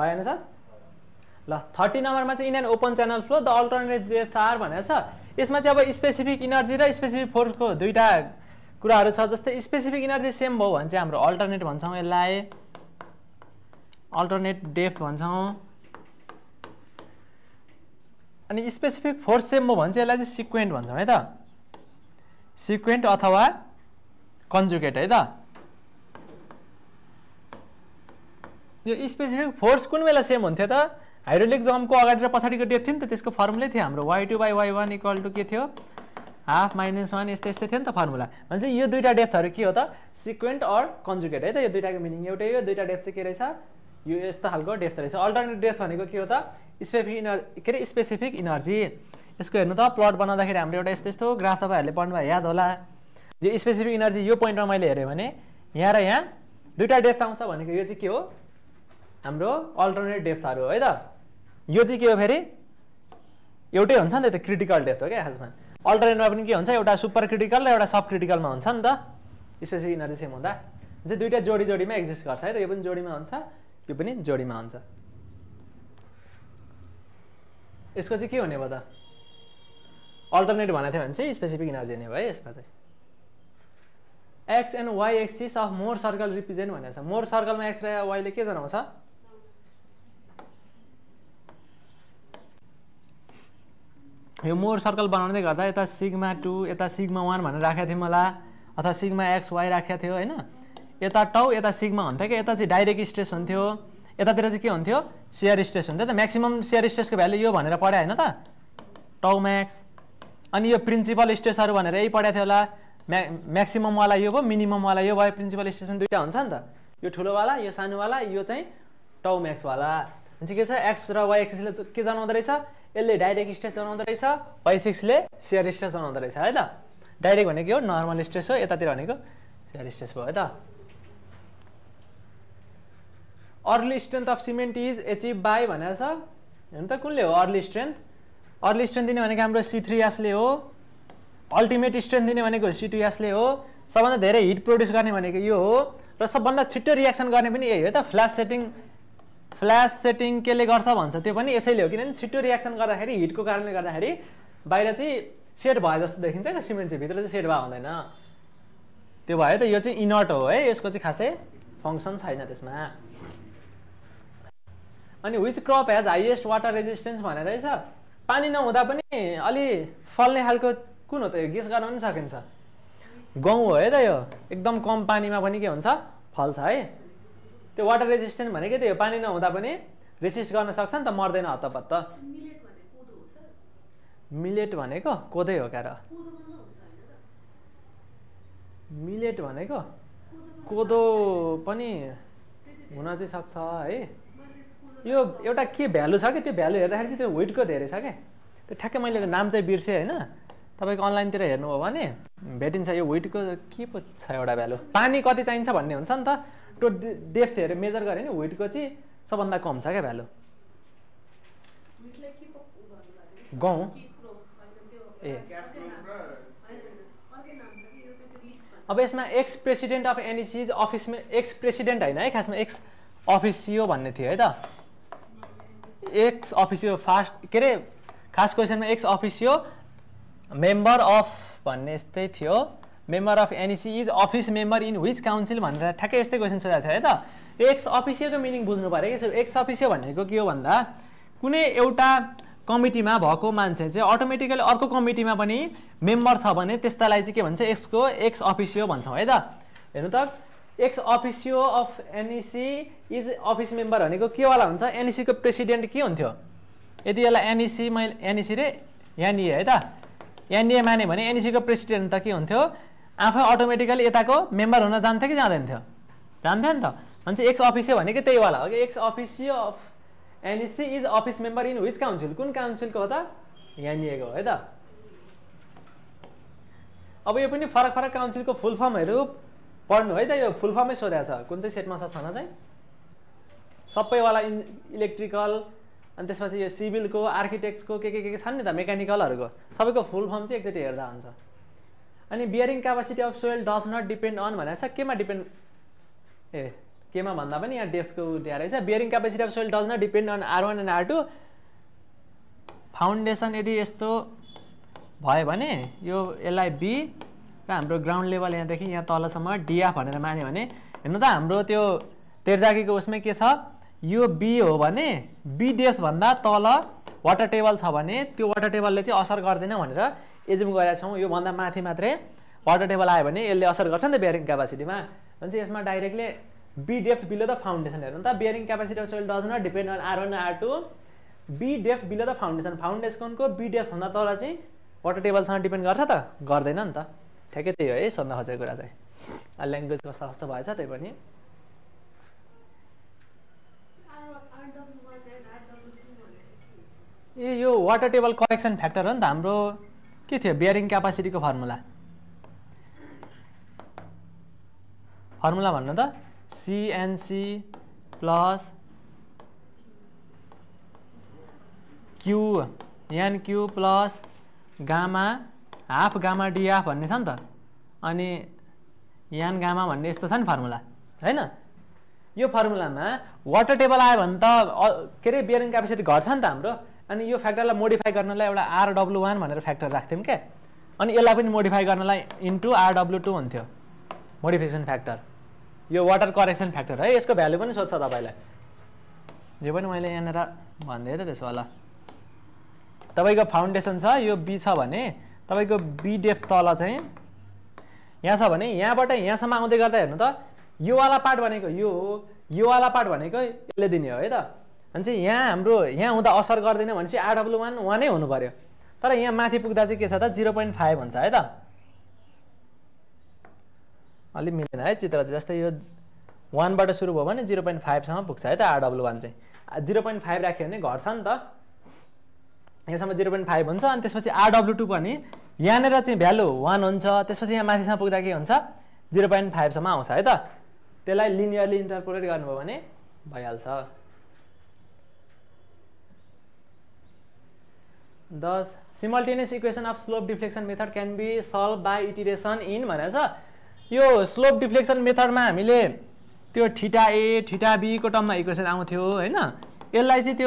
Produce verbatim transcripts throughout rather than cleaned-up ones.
भएन सर। ल thirty number में in an open channel flow the alternate rates are भनेर इसमें अब स्पेसिफिक इनर्जी र स्पेसिफिक फोर्स को दुईटा कुछ जस्ते स्पेसिफिक इनर्जी सेम भो हम अल्टरनेट भन्छौं, यसलाई अल्टरनेट डेप्थ भन्छौं। अनि स्पेसिफिक फोर्स सेम भो इस सिक्वेन्ट भन्छौं है त, सिक्वेन्ट अथवा कंजुगेट है त। यो स्पेसिफिक फोर्स कुन बेला सेम हुन्थ्यो त, हाइड्रोलिक जम को अगाडि र पछाडिको डेप्थ थियो नि त, त्यसको फर्मुलै थियो हाम्रो Y two by Y one equal to के थियो हाफ माइनस वान, यस्तै यस्तै थियो नि त फर्मुला। भन्छ यो दुईटा डेप्थहरू के हो त, सिक्वेन्ट अर कन्जुगेट है त। यो दुईटाको मिनिङ एउटै हो, दुईटा डेप्थ चाहिँ के रहेछ, यो यस्तो खालको डेप्थ रहेछ। अल्टरनेट डेप्थ भनेको के हो त, स्पेसिफिक इनर्जी के अरे स्पेसिफिक इनर्जी। यसको हेर्नु त, प्लट बनाउँदाखेरि हाम्रो एउटा यस्तो यस्तो ग्राफ तपाईहरुले पढ्नुभयो याद होला। यो स्पेसिफिक इनर्जी यो पोइन्टमा मैले हेरे भने यहाँ र यहाँ दुईटा डेप्थ आउँछ भनेको यो चाहिँ के हो हाम्रो अल्टरनेट डेप्थहरु है त। यो चाहिँ के हो फेरि एउटै हुन्छ नि त, क्रिटिकल डेप्थ हो क्या खासमा। अल्टरनेटमा पनि के हुन्छ, एउटा सुपर क्रिटिकल र एउटा सब क्रिटिकलमा हुन्छ नि त। स्पेसिफिक इनर्जी सेम हुँदा चाहिँ दुईटा जोडी जोडीमा एक्जिस्ट गर्छ है त, यो पनि जोडीमा हुन्छ, यो पनि जोडीमा हुन्छ। यसको चाहिँ के हुने भयो त, अल्टरनेट भनेको थियो भने चाहिँ स्पेसिफिक इनर्जी हुने भयो है यसमा चाहिँ। X and Y axis of Mohr circle represent भाई, मोर सर्कल में एक्स र वाई के जनाउँछ, यो मोर सर्कल बनाउँदै गर्दा यता सिग्मा टू यता सिग्मा वन भनेर राखेको थिएँ मलाई, अथवा सिग्मा एक्स वाई राखेको थियो हैन। यता टाउ यता सिग्मा हुन्थ्यो कि, यता चाहिँ डाइरेक्ट स्ट्रेस हुन्थ्यो, यतातिर चाहिँ के हुन्थ्यो सियर स्ट्रेस हुन्थ्यो त। मैक्सिमम सियर स्ट्रेसको भ्यालु यो भनेर पढाए हैन त, टाउ मैक्स। अनि यो प्रिन्सिपल स्ट्रेसहरु भनेर यही पढाएको थियो होला। म्या मैक्सिमम वाला यो भयो, मिनिमम वाला यो भयो। प्रिन्सिपल स्ट्रेस दुईटा हुन्छ नि त, यो ठुलो वाला यो सानो वाला, यो चाहिँ टाउ मैक्स वाला। अनि के छ, एक्स र वाई एक्सिसले के जनाउँदो रहेछ, यसले डाइरेक्ट स्ट्रेस जनाउँदो रहेछ, वाई एक्सिसले सियर स्ट्रेस जनाउँदो रहेछ है त। डाइरेक्ट भनेको हो नर्मल स्ट्रेस हो, यतातिर भनेको सियर स्ट्रेस भयो है त। Early strength of cement is achieve by भनेर छ, हेर्नु त कुनले हो अर्ली स्ट्रेन्थ। अर्ली स्ट्रेन्थ दिने भनेको हाम्रो सी थ्री एसले हो, अल्टिमेट स्ट्रेन्थ दिने भनेको सी टू एसले हो, सबभन्दा धेरै हिट प्रड्युस गर्ने भनेको यो हो, र सबभन्दा छिट्टो रिएक्सन गर्ने पनि यही हो त। फ्ल्यास सेटिङ फ्ल्यास सेटिङ केले गर्छ भन्छ, त्यो पनि यसैले हो, किनभने छिट्टो रिएक्सन गर्दाखेरि हिटको कारणले गर्दाखेरि बाहिर चाहिँ सेट भयो जस्तो देखिन्छ नि सिमेन्ट चाहिँ, भित्र चाहिँ सेट भए हुँदैन, त्यो भयो त। यो चाहिँ इनर्ट हो है, यसको चाहिँ खासै फङ्सन छैन त्यसमा। अनि which crop has highest water resistance भनेर रहेछ, पानी नहुँदा पनि अलि फल्ने खालको कुन हो त, यो गेस गर्न पनि सकिन्छ, गहुँ हो है त। यो एकदम कम पानीमा पनि के हुन्छ फल्छ है, त्यो वाटर रेजिस्टेन्ट भनेको त यो पानी नहुँदा पनि रेसिस्ट गर्न सक्छ नि त, मर्दैन हत्तपत्त। मिलेट भनेको कोदै हो क्या र, मिलेट भनेको कोदो पनि हुन चाहिँ सक्छ है। यो एउटा के भ्यालु छ कि, त्यो भ्यालु हेर्दाखेरि त्यो वेटको धेरै छ क्या, त्यो ठ्याक्कै मैले नाम चाहिँ बिर्सेँ होइन, तपाईको अनलाइनतिर हेर्नुभयो भने भेटिन्छ। यो वेटको के पो छ एउटा भ्यालु, पानी कति चाहिन्छ भन्ने हुन्छ नि त, त्यो डेप्थ हेरेर मेजर गऱ्यो भने वेटको चाहिँ सबभन्दा कम छ क्या भ्यालु। गहुँ ए। अब यसमा एक्स प्रेसिडेन्ट अफ एनइसी अफिसमा, एक्स प्रेसिडेन्ट होइन है खासमा, एक्स अफिसियो भन्ने थियो है त। एक्स अफिसियो फास्ट के अरे खास क्वेसनमा एक्स अफिसियो मेम्बर अफ भन्ने यस्तै थियो, member of NEC is office member in which council भनेर ठ्याक्कै यस्तै क्वेसन सोधेको थियो है त। एक्स अफिसियोको मिनिङ बुझ्नु पऱ्यो कि। एक्स अफिसियो भनेको के हो भन्दा, कुनै एउटा कमिटीमा भएको मान्छे चाहिँ अटोमेटिकली अर्को कमिटीमा पनि मेम्बर छ भने त्यस्तालाई चाहिँ के भन्छ, यसको एक्स अफिसियो भन्छौँ है त। हेर्नु त, ex officio of NEC is office member भनेको के वाला हुन्छ, एनइसीको प्रेसिडेन्ट के हुन्थ्यो, यदि यसलाई एनइसी मैले एनइसी रे एनइए है त, एनए माने भने एनइसी को प्रेसिडेन्ट त के हुन्थ्यो, आफै अटोमेटिकली यताको मेम्बर हुन जान्थ्यो कि जाँदैन थियो, जान्थ्यो नि त। भन्छ एक्स अफिसियो भनेको त्यही वाला हो कि, ex officio of NEC is office member in which council, कुन काउन्सिलको हो त, एनए को है त। अब यो पनि फरक फरक काउन्सिलको फुल फर्महरू पढ्नु है त, यो फुल फर्मै सोधेको छ, कुन चाहिँ सेटमा छ छन चाहिँ सबैवाला, इलेक्ट्रिकल अनि त्यसपछि यो सिभिलको आर्किटेक्ट्सको के के के छन् नि त, मेकानिकलहरूको सबैको फुल फर्म चाहिँ एकचोटि हेर्दा हुन्छ। अनि bearing capacity of soil does not depend on भनेर छ, केमा डिपेन्ड ए केमा भन्दा पनि यहाँ डेप्थको दिया रहेछ। Bearing capacity of soil does not depend on R one and R two. Foundation यदि यस्तो भयो भने यो यसलाई बी र हाम्रो ग्राउन्ड लेभल यहाँदेखि यहाँ तलसम्म डीएफ भनेर मान्यो भने हेर्नु त हाम्रो त्यो तेर्जाकीको उसमै के छ, यो बी हो भने बी डेप्थ भन्दा तल वाटर टेबल छ भने त्यो वाटर टेबलले चाहिँ असर गर्दैन भनेर एज्युम गरेका छौँ। यो भन्दा माथि मात्रै वाटर टेबल आयो भने यसले असर गर्छ नि त बेयरिङ क्यापेसिटीमा, भन्छ यसमा directly B depth below the foundation. हेर्नु त bearing capacity of soil does not depend on R one R two, B depth below the foundation. फाउन्डेसनको बी डेप्थ भन्दा तल चाहिँ वाटर टेबलसँग डिपेन्ड गर्छ त, गर्दैन नि त। ठ्याक्कै त्यही हो है सोध्न खोजेको कुरा चाहिँ। अहिले ल्याङ्ग्वेज कस्तो कस्तो भएछ त्यही पनि। ए यो वाटर टेबल करेक्सन फ्याक्टर हो नि त हाम्रो। के थियो बेयरिङ क्यापेसिटीको फर्मुला? फर्मुला भन्नु त CNC plus Q N Q plus gamma half gamma DF भन्ने छ नि त। अनि एन गामा भन्ने यस्तो छ नि फर्मुला हैन। यो फर्मुलामा वाटर टेबल आयो भने त के अरे बेयरिङ क्यापेसिटी घट्छ नि त हाम्रो। अनि यो फ्याक्टरलाई मोडिफाई गर्नलाई एउटा आरडब्लु वान भनेर फ्याक्टर राख्थ्यौँ क्या। अनि यसलाई पनि मोडिफाई गर्नलाई इन्टु आरडब्लु टू हुन्थ्यो मोडिफिकेसन फ्याक्टर। यो वाटर करेक्सन फ्याक्टर है। यसको भ्यालु पनि सोध्छ तपाईँलाई। यो पनि मैले यहाँनिर भनिदिएँ त। त्यसो होला तपाईँको फाउन्डेसन छ, यो बी छ भने तपाईँको बी डेप्थ तल चाहिँ यहाँ छ भने यहाँबाट यहाँसम्म आउँदै गर्दा हेर्नु त योवाला पार्ट भनेको यो हो, योवाला पार्ट भनेको यसले दिने हो है त। अनि चाहिँ यहाँ हाम्रो यहाँ हुँदा असर गर्दैन भनेपछि आरडब्लु वान वानै हुनु पऱ्यो। तर यहाँ माथि पुग्दा चाहिँ के छ त जिरो पोइन्ट फाइभ हुन्छ है त। अलि मिलेन है चित्र। जस्तै यो वानबाट सुरु भयो भने जिरो पोइन्ट फाइभसम्म पुग्छ है त। आरडब्लु वान चाहिँ जिरो पोइन्ट फाइभ राख्यो भने घट्छ नि त। यहाँसम्म जिरो पोइन्ट फाइभ हुन्छ। अनि त्यसपछि आरडब्लु टू पनि यहाँनिर चाहिँ भ्यालु वान हुन्छ। त्यसपछि यहाँ माथिसम्म पुग्दा के हुन्छ जिरो पोइन्ट फाइभसम्म आउँछ है त। त्यसलाई लिनियरली इन्टरपोलेट गर्नुभयो भने भइहाल्छ। दस simultaneous equation of slope deflection method can be solve by iteration in भनेर छ। यो स्लोप डिफ्लेक्सन मेथडमा हामीले त्यो ठिटा ए ठिटा बीको टर्ममा इक्वेसन आउँथ्यो होइन। यसलाई चाहिँ त्यो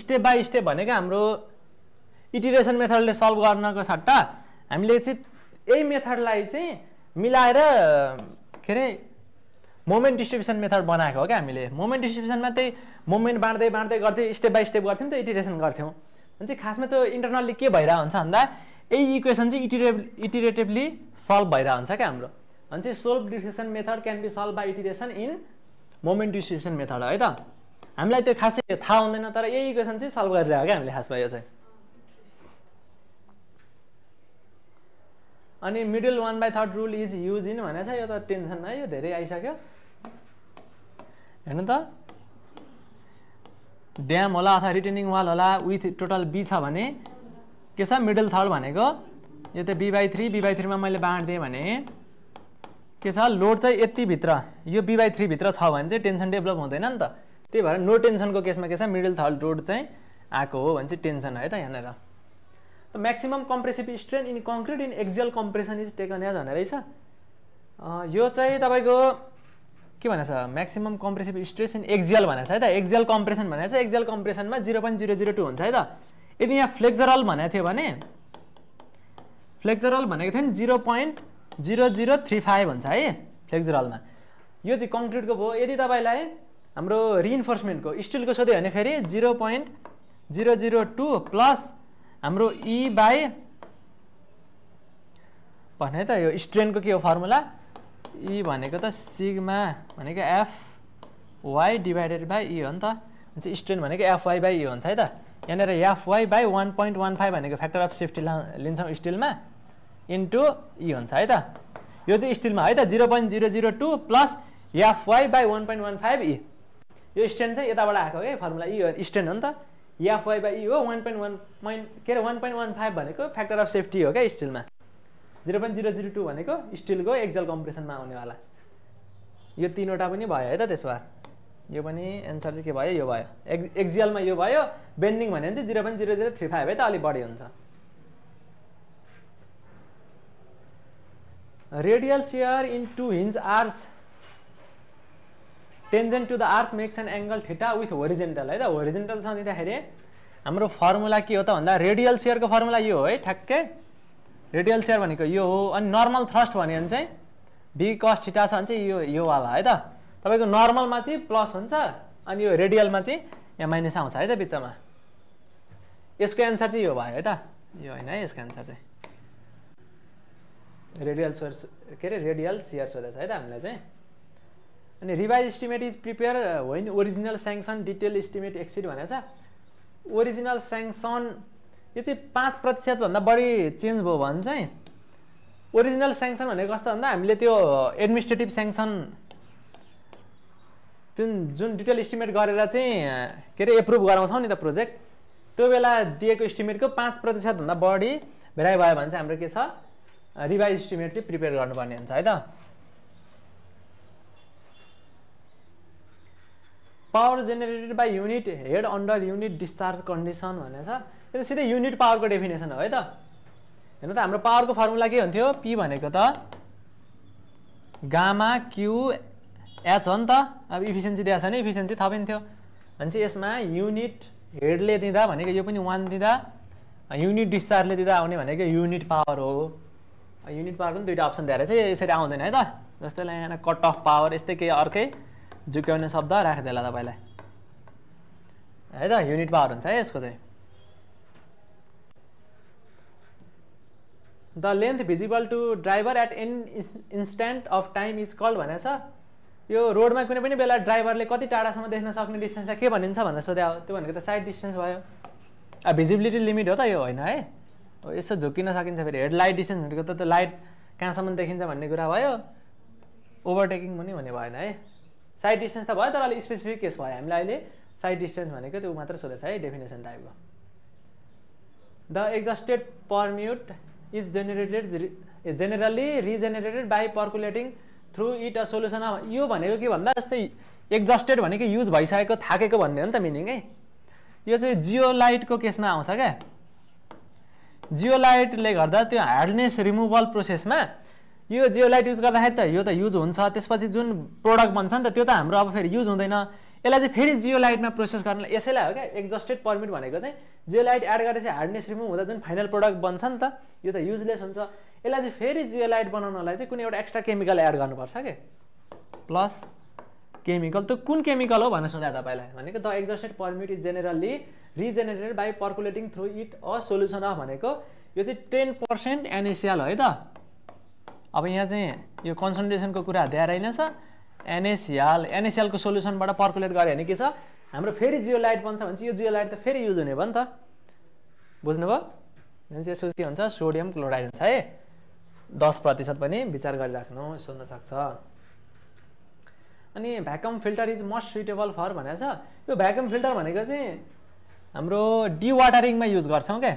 स्टेप बाई स्टेप भनेको हाम्रो इटिरेसन मेथडले सल्भ गर्नको सट्टा हामीले चाहिँ यही मेथडलाई चाहिँ मिलाएर के अरे मोमेन्ट डिस्ट्रिब्युसन मेथड बनाएको हो क्या हामीले। मोमेन्ट डिस्ट्रिब्युसनमा त्यही मोमेन्ट बाँड्दै बाँड्दै गर्थ्यौँ, स्टेप बाई स्टेप गर्थ्यौँ त, इटिरेसन गर्थ्यौँ। अनि चाहिँ खासमा त्यो इन्टरनल्ली के भइरहेको हुन्छ भन्दा यही इक्वेसन चाहिँ इटिरेब इटिरेटिभली सल्भ भइरहेको हुन्छ क्या हाम्रो। अनि चाहिँ solve deflection method can be solve by iteration in moment distribution method है त। हामीलाई त्यो खासै थाहा हुँदैन तर यही इक्वेसन चाहिँ सल्भ गरिरहेको क्या हामीले खासमा यो चाहिँ। अनि middle one by third rule is use in भनेर छ। यो त टेन्सनमा यो धेरै आइसक्यो हेर्नु त। ड्याम होला अथवा रिटेनिङ वाल होला विथ टोटल बी छ भने के छ मिडल थर्ड भनेको यो त B by three. B by थ्रीमा मैले बाँडिदिएँ भने के छ लोड चाहिँ यतिभित्र यो बी बाई थ्रीभित्र छ भने चाहिँ टेन्सन डेभलप हुँदैन नि त। त्यही भएर नो टेन्सनको केसमा के छ मिडल थर्ड लोड चाहिँ आएको हो भने चाहिँ टेन्सन है त यहाँनिर। त maximum compressive strain in concrete in axial compression is taken as भनेर रहेछ। यो चाहिँ तपाईँको के भनेको छ maximum compressive stress in axial भनेको छ है त। एक्जियल कम्प्रेसन भनेको छ एक्जियल कम्प्रेसनमा zero point zero zero two हुन्छ है त। यदि यहाँ फ्लेक्जरल भनेको थियो भने फ्लेक्जरल भनेको थियो नि zero point zero zero three five हुन्छ है फ्लेक्जरलमा। यो चाहिँ कङ्क्रिटको भयो। यदि तपाईँलाई हाम्रो रिइन्फोर्समेन्टको स्टिलको सोध्यो भने फेरि zero point zero zero two plus हाम्रो ई बाई भने त यो स्ट्रेनको के हो फर्मुला ई भनेको त सिग्मा भनेको F Y divided by E हो नि त। स्ट्रेन भनेको एफ वाई बाई ई हुन्छ है त। यहाँनिर F Y by one point one five भनेको फ्याक्टर अफ सेफ्टी लिन्छौँ स्टिलमा इन्टु ई हुन्छ है त। यो चाहिँ स्टिलमा है त zero point zero zero two plus F Y by one point one five E. यो स्ट्रेन चाहिँ यताबाट आएको है फर्मुला ई हो स्ट्रेन हो नि त। एफ वाई बाई ई हो वान पोइन्ट वान पोइन्ट के अरे वान पोइन्ट वान फाइभ भनेको फ्याक्टर अफ सेफ्टी हो क्या स्टिलमा। Zero point zero zero two भनेको स्टिलको एक्जल कम्प्रेसनमा आउनेवाला। यो तिनवटा पनि भयो है त। त्यसो भए यो पनि एन्सर चाहिँ के भयो यो भयो। एक् एक्जियलमा यो भयो। बेन्डिङ भन्यो भने चाहिँ zero point zero zero three five है त अलिक बढी हुन्छ। Radial shear in two hinge arch tangent to the arch makes an angle theta with horizontal है। होरिजेन्टल छँदाखेरि हाम्रो फर्मुला के हो त भन्दा रेडियल शेयर को फर्मुला यो हो है, ठ्याक्कै रेडियल शेयर भनेको यो हो। अनि नर्मल थ्रस्ट भने चाहिँ बी कस थीटा छ यो यो वाला है। तपाईको नर्मलमा चाहिँ प्लस हुन्छ अनि यो रेडियलमा चाहिँ यहाँ माइनस आउँछ है त बीचमा। यसको एन्सर चाहिँ यो भयो है त, यो हैन है यसको एन्सर चाहिँ रेडियल शेयर के अरे रेडियल शेयर सोधेछ है त हामीलाई चाहिँ। अनि रिवाइज एस्टिमेट इज प्रिपेयर होइन original sanction detail estimate exceed भनेछ। ओरिजिनल स्याङ्सन यो चाहिँ पाँच प्रतिशत भन्दा बढी चेन्ज भयो भने चाहिँ ओरिजिनल स्याङ्सन भनेको कस्तो भन्दा हामीले त्यो एडमिनिस्ट्रेटिभ स्याङ्सन जुन जुन डिटेल एस्टिमेट गरेर चाहिँ के अरे एप्रुभ गराउँछौँ नि त प्रोजेक्ट, त्यो बेला दिएको एस्टिमेटको पाँच प्रतिशतभन्दा बढी भेराइ भयो भने चाहिँ हाम्रो के छ रिवाइज एस्टिमेट चाहिँ प्रिपेयर गर्नुपर्ने हुन्छ है त। Power generated by unit head under unit discharge condition भनेछ। यो त सिधै युनिट पावरको डेफिनेसन हो है त। हेर्नु त हाम्रो पावरको फर्मुला के हुन्थ्यो, पी भनेको त गामा क्यू एच हो नि त। अब इफिसियन्सी दिएको छ नि, इफिसियन्सी थपिन्थ्यो भनेपछि यसमा युनिट हेडले दिँदा भनेको यो पनि वान दिँदा युनिट डिस्चार्जले दिँदा आउने भनेको युनिट पावर हो। युनिट पावर पनि दुईवटा अप्सन दिएर चाहिँ यसरी आउँदैन है त। जस्तैलाई यहाँ कट अफ पावर यस्तै केही अर्कै झुक्याउने शब्द राखिदिएला तपाईँलाई है त। युनिट पावर हुन्छ है यसको चाहिँ। The length visible to driver at an instant of time is called भनेको छ। यो रोडमा कुनै पनि बेला ड्राइभरले कति टाढासम्म देख्न सक्ने डिस्टेन्सलाई के भनिन्छ भनेर सोध्या हो, त्यो भनेको त साइड डिस्टेन्स भयो। अब भिजिबिलिटी लिमिट हो त यो, होइन है। यसो झुक्किन सकिन्छ फेरि। हेडलाइट डिस्टेन्स भनेको त त्यो लाइट कहाँसम्म देखिन्छ भन्ने कुरा भयो। ओभरटेकिङ पनि भन्ने भएन है। साइड डिस्टेन्स त भयो तर अलिक स्पेसिफिक केस भयो। हामीलाई अहिले साइड डिस्टेन्स भनेको त्यो मात्र सोधेछ है, डेफिनेसन टाइपको। The exhausted permutit is generated generally regenerated by percolating through it a solution. यो भनेको के भन्दा जस्तै एक्जस्टेड भनेको युज भइसकेको थाकेको भन्ने हो नि त मिनिङ है। यो चाहिँ जियोलाइटको केसमा आउँछ क्या। जियोलाइटले गर्दा त्यो हार्डनेस रिमुभल प्रोसेसमा यो जियोलाइट युज गर्दाखेरि त यो त युज हुन्छ, त्यसपछि जुन प्रोडक्ट बन्छ नि त त्यो त हाम्रो अब फेरि युज हुँदैन। यसलाई चाहिँ फेरि जियोलाइटमा प्रोसेस गर्नलाई यसैलाई हो क्या एक्जस्टेड पर्मिट भनेको चाहिँ। जियोलाइट एड गरेर चाहिँ हार्डनेस रिमुभ हुँदा जुन फाइनल प्रोडक्ट बन्छ नि त यो त युजलेस हुन्छ। यसलाई चाहिँ फेरि जियोलाइट बनाउनलाई चाहिँ कुनै एउटा एक्स्ट्रा केमिकल एड गर्नुपर्छ क्या, प्लस केमिकल। त्यो कुन केमिकल हो भनेर सोध्दा तपाईँलाई भनेको the exhausted permit is generally regenerated by percolating through it a solution of भनेको यो चाहिँ टेन पर्सेन्ट एनएसिएल हो है त। अब यहाँ चाहिँ यो कन्सन्ट्रेसनको कुरा ध्यान रहेनछ। एनएसिएल एनएसिएलको सोल्युसनबाट पर्कुलेट गऱ्यो भने के छ, हाम्रो फेरि जियोलाइट बन्छ भने चाहिँ यो जियोलाइट त फेरि युज हुने भयो नि त, बुझ्नुभयो। भनेपछि यसको के हुन्छ, सोडियम क्लोराइड हुन्छ है। दस प्रतिशत पनि विचार गरिराख्नु सोध्न सक्छ। अनि vacuum filter is most suitable for भनेको छ। यो भ्याकुम फिल्टर भनेको चाहिँ हाम्रो डिवाटरिङमा युज गर्छौँ क्या।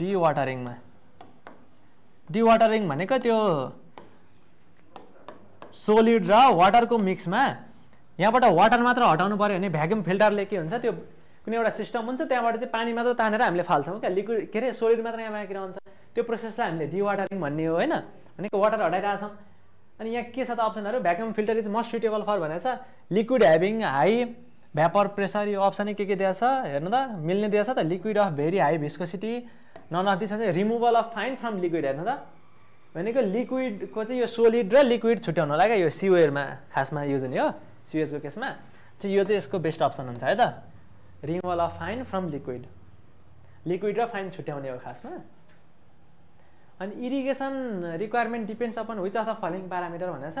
डिवाटरिङमा डिवाटरिङ भनेको त्यो सोलिड र वाटरको मिक्समा यहाँबाट वाटर मात्र हटाउनु पऱ्यो भने भ्याकुम फिल्टरले के हुन्छ, त्यो कुनै एउटा सिस्टम हुन्छ त्यहाँबाट चाहिँ पानी मात्र तानेर हामीले फाल्छौँ क्या। लिक्विड के अरे सोलिड मात्र यहाँ बाँकी रहन्छ। त्यो प्रोसेसलाई हामीले डिवाटरिङ भन्ने हो होइन। भनेको वाटर हटाइरहेछौँ। अनि यहाँ के छ त अप्सनहरू, vacuum filter is most suitable for भनेको छ। Liquid having high vapour pressure, यो अप्सन के के दिएछ हेर्नु त, मिल्ने दिएछ त। Liquid of very high viscosity, none of this चाहिँ removal of fine from liquid. हेर्नु त भनेको लिक्विडको चाहिँ यो सोलिड र लिक्विड छुट्याउनलाई क्या। यो सिवेरमा खासमा युज हुने हो, सिवेजको केसमा चाहिँ यो चाहिँ यसको बेस्ट अप्सन हुन्छ है त। Removal of fine from liquid, liquid र फाइन छुट्याउने हो खासमा। अनि irrigation requirement depends upon which of the following parameter भनेको छ।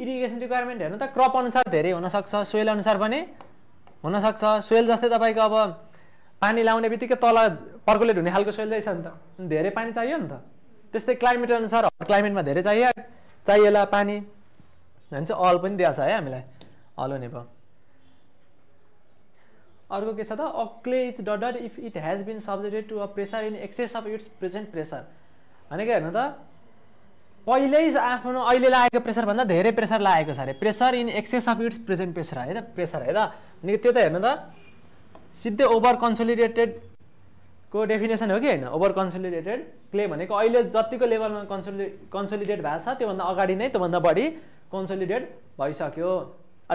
इरिगेसन रिक्वायरमेन्ट हेर्नु त क्रप अनुसार धेरै हुनसक्छ, सोइल अनुसार पनि हुनसक्छ। सोइल जस्तै तपाईँको अब पानी लाउने बित्तिकै तल पर्कुलेट हुने खालको सोइल रहेछ नि त, धेरै पानी चाहियो नि त। त्यस्तै क्लाइमेट अनुसार हट क्लाइमेटमा धेरै चाहियो चाहिएला पानी भने चाहिँ अल पनि दिएछ है हामीलाई, अल हुने भयो। अर्को के छ त, a clay is dotted if it has been subjected to a pressure in excess of its present pressure भनेको हेर्नु त, पहिल्यै आफ्नो अहिले लागेको प्रेसरभन्दा धेरै प्रेसर लागेको छ अरे, pressure in excess of its present pressure है त, प्रेसर है त। अनि त्यो त हेर्नु त सिधै ओभर कन्सोलिडेटेडको डेफिनेसन हो कि होइन। ओभर कन्सोलिडेटेड क्ले भनेको अहिले जतिको लेभलमा कन्सोलि कन्सोलिडेट भएको छ त्योभन्दा अगाडि नै त्योभन्दा बढी कंसोलिडेट भइसक्यो।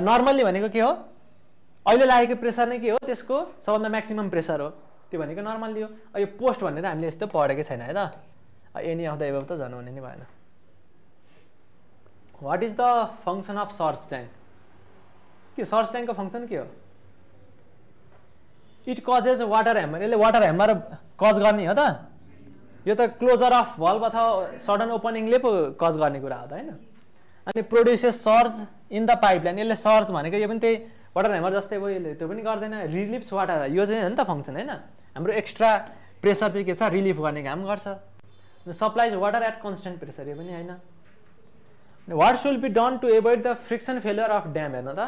नर्मल्ली भनेको के हो, अहिले लागेको प्रेसर नै के हो त्यसको सबभन्दा मैक्सिमम प्रेसर हो, त्यो भनेको नर्मल्ली हो। यो पोस्ट भनेर हामीले यस्तो पढेकै छैन है त, एनी अफ द एबभ त झन् हुने नि भएन। What is the function of surge tank? के सर्च ट्याङ्कको फंक्शन के हो? इट कजेज वाटर ह्यामर, यसले वाटर ह्यामर कज गर्ने हो त। यो त क्लोजर अफ भल्भ अथवा सडन ओपनिङले पो कज गर्ने कुरा हो त हैन। अनि produces surge in the pipeline, यसले सर्ज भनेको यो पनि त्यही वाटर ह्यामर जस्तै हो, यसले त्यो पनि गर्दैन। रिलिफ्स वाटर, यो चाहिँ हो नि त फंक्शन हैन। हाम्रो एक्स्ट्रा प्रेसर चाहिँ के छ, रिलिफ गर्ने काम गर्छ। Supplies water at constant pressure, ये पनि हैन। What should be done to avoid the friction failure of dam? हेर्न त,